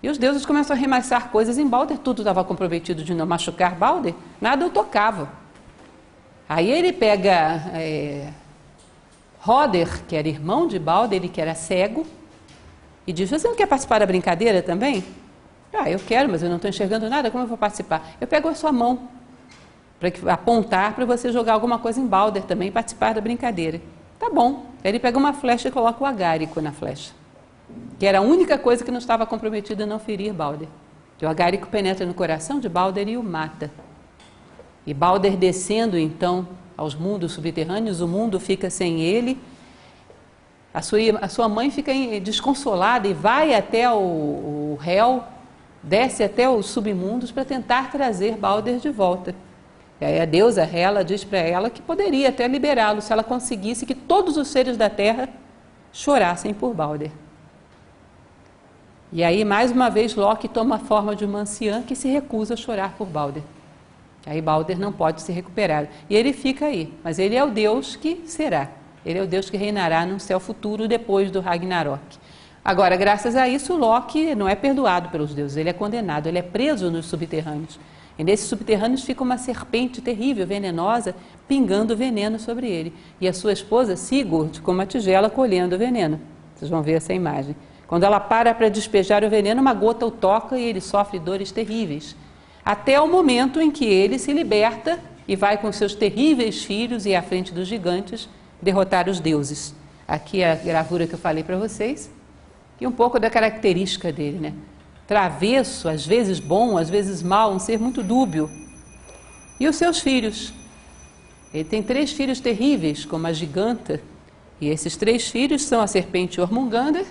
E os deuses começam a arremessar coisas em Balder, tudo estava comprometido de não machucar Balder, nada o tocava. Aí ele pega é, Hroðr, que era irmão de Balder, ele que era cego, e diz, você não quer participar da brincadeira também? Ah, eu quero, mas eu não estou enxergando nada, como eu vou participar? Eu pego a sua mão. Para apontar para você jogar alguma coisa em Balder também e participar da brincadeira. Tá bom. Aí ele pega uma flecha e coloca o agárico na flecha. Que era a única coisa que não estava comprometida a não ferir Balder. E o agárico penetra no coração de Balder e o mata. E Balder descendo então aos mundos subterrâneos, o mundo fica sem ele. A sua, a sua mãe fica desconsolada e vai até o, o Hel, desce até os submundos para tentar trazer Balder de volta. E aí a deusa Hela diz para ela que poderia até liberá-lo se ela conseguisse que todos os seres da terra chorassem por Balder. E aí mais uma vez Loki toma a forma de uma anciã que se recusa a chorar por Balder. Aí Balder não pode se recuperar. E ele fica aí, mas ele é o deus que será. Ele é o deus que reinará num céu futuro depois do Ragnarok. Agora, graças a isso, Loki não é perdoado pelos deuses, ele é condenado, ele é preso nos subterrâneos. E nesses subterrâneos fica uma serpente terrível, venenosa, pingando veneno sobre ele. E a sua esposa, Sigurd, com uma tigela colhendo o veneno. Vocês vão ver essa imagem. Quando ela para para despejar o veneno, uma gota o toca e ele sofre dores terríveis. Até o momento em que ele se liberta e vai com seus terríveis filhos e à frente dos gigantes derrotar os deuses. Aqui a gravura que eu falei para vocês e um pouco da característica dele, né? Travesso, às vezes bom, às vezes mau, um ser muito dúbio. E os seus filhos? Ele tem três filhos terríveis, como a giganta. E esses três filhos são a serpente Jormungandr,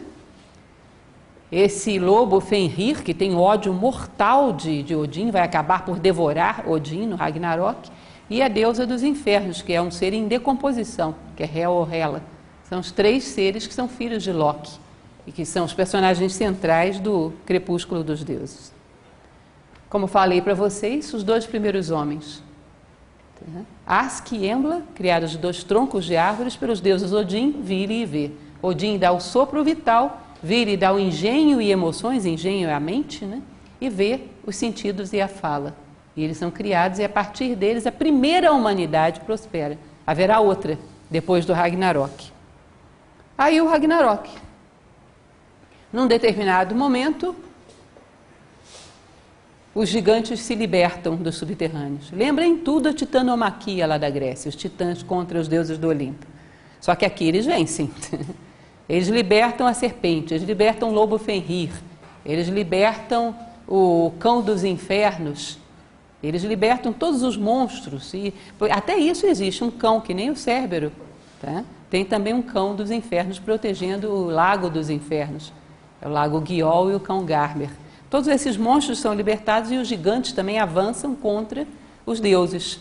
esse lobo Fenrir, que tem ódio mortal de, de Odin, vai acabar por devorar Odin no Ragnarok, e a deusa dos infernos, que é um ser em decomposição, que é Hel ou Hela. São os três seres que são filhos de Loki. E que são os personagens centrais do Crepúsculo dos Deuses. Como falei para vocês, os dois primeiros homens. Ask e Embla, criados de dois troncos de árvores pelos deuses Odin, Vili e Vê. Odin dá o sopro vital, Vili dá o engenho e emoções, engenho é a mente, né? E Vê os sentidos e a fala. E eles são criados e a partir deles a primeira humanidade prospera. Haverá outra, depois do Ragnarok. Aí o Ragnarok. Num determinado momento, os gigantes se libertam dos subterrâneos. Lembrem tudo a titanomaquia lá da Grécia, os titãs contra os deuses do Olimpo. Só que aqui eles vencem. Eles libertam a serpente, eles libertam o lobo Fenrir, eles libertam o cão dos infernos, eles libertam todos os monstros. E até isso existe um cão, que nem o Cérbero, tá? Tem também um cão dos infernos protegendo o lago dos infernos. É o lago Ghiol e o cão Garmer. Todos esses monstros são libertados e os gigantes também avançam contra os deuses.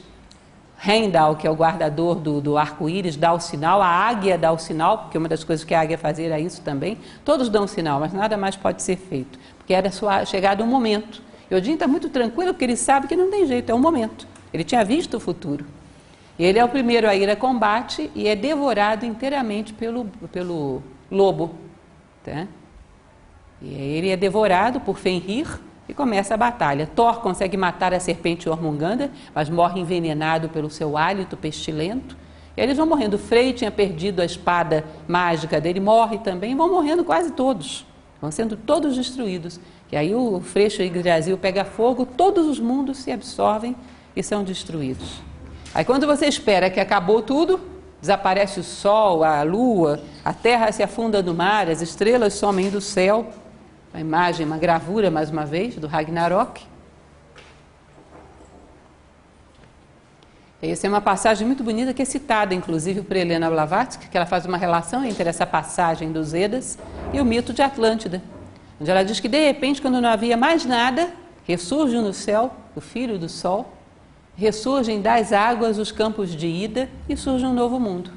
Heimdall, que é o guardador do, do arco-íris, dá o sinal, a águia dá o sinal, porque uma das coisas que a águia fazia era isso também. Todos dão o sinal, mas nada mais pode ser feito, porque era só chegado um momento. E Odin está muito tranquilo, porque ele sabe que não tem jeito, é um momento. Ele tinha visto o futuro. Ele é o primeiro a ir a combate e é devorado inteiramente pelo, pelo lobo. Tá? E ele é devorado por Fenrir e começa a batalha. Thor consegue matar a serpente Jormungandr, mas morre envenenado pelo seu hálito pestilento. E eles vão morrendo. Frey tinha perdido a espada mágica dele, morre também, vão morrendo quase todos. Vão sendo todos destruídos. E aí o Freixo Yggdrasil pega fogo, todos os mundos se absorvem e são destruídos. Aí quando você espera que acabou tudo, desaparece o sol, a lua, a terra se afunda no mar, as estrelas somem do céu. Uma imagem, uma gravura, mais uma vez, do Ragnarok. Essa é uma passagem muito bonita que é citada, inclusive, por Helena Blavatsky, que ela faz uma relação entre essa passagem dos Edas e o mito de Atlântida, onde ela diz que, de repente, quando não havia mais nada, ressurge no céu o Filho do Sol, ressurgem das águas os campos de Ida e surge um novo mundo.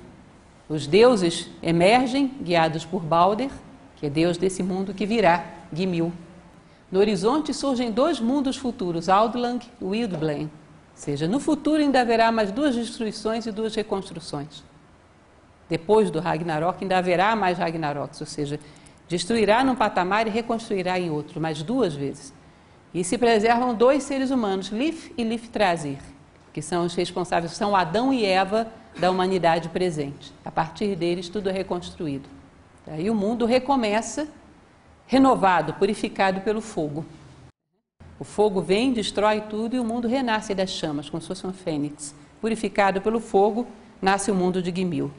Os deuses emergem, guiados por Balder, que é deus desse mundo que virá, Gimil. No horizonte surgem dois mundos futuros, Aldlang e Wildblain. Ou seja, no futuro ainda haverá mais duas destruições e duas reconstruções. Depois do Ragnarok ainda haverá mais Ragnaroks, ou seja, destruirá num patamar e reconstruirá em outro, mas duas vezes. E se preservam dois seres humanos, Lif e Liftrazir, que são os responsáveis, são Adão e Eva da humanidade presente. A partir deles tudo é reconstruído. E o mundo recomeça, renovado, purificado pelo fogo. O fogo vem, destrói tudo e o mundo renasce das chamas, como se fosse um fênix. Purificado pelo fogo, nasce o mundo de Gimil.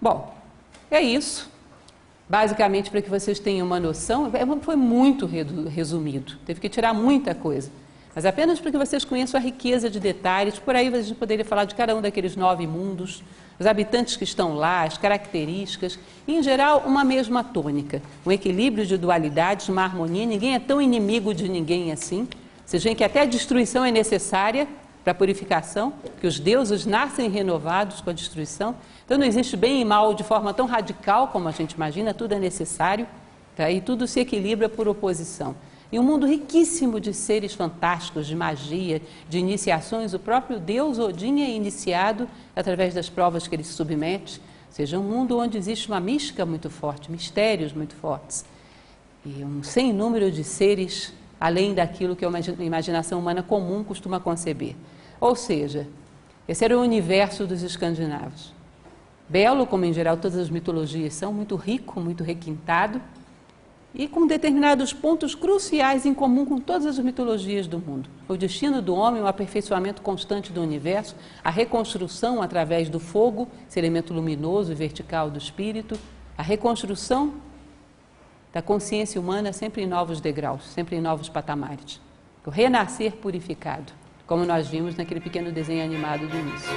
Bom, é isso. Basicamente, para que vocês tenham uma noção, foi muito resumido, teve que tirar muita coisa. Mas apenas para que vocês conheçam a riqueza de detalhes, por aí a gente poderia falar de cada um daqueles nove mundos, os habitantes que estão lá, as características, e, em geral, uma mesma tônica, um equilíbrio de dualidades, uma harmonia, ninguém é tão inimigo de ninguém assim. Vocês veem que até a destruição é necessária para a purificação, que os deuses nascem renovados com a destruição. Então não existe bem e mal de forma tão radical como a gente imagina, tudo é necessário, tá? E tudo se equilibra por oposição. E um mundo riquíssimo de seres fantásticos, de magia, de iniciações, o próprio Deus Odin é iniciado através das provas que ele se submete, ou seja, um mundo onde existe uma mística muito forte, mistérios muito fortes, e um sem número de seres além daquilo que a imaginação humana comum costuma conceber. Ou seja, esse era o universo dos escandinavos. Belo, como em geral todas as mitologias são, muito rico, muito requintado, e com determinados pontos cruciais em comum com todas as mitologias do mundo. O destino do homem, o aperfeiçoamento constante do universo, a reconstrução através do fogo, esse elemento luminoso e vertical do espírito, a reconstrução da consciência humana sempre em novos degraus, sempre em novos patamares. O renascer purificado, como nós vimos naquele pequeno desenho animado do início.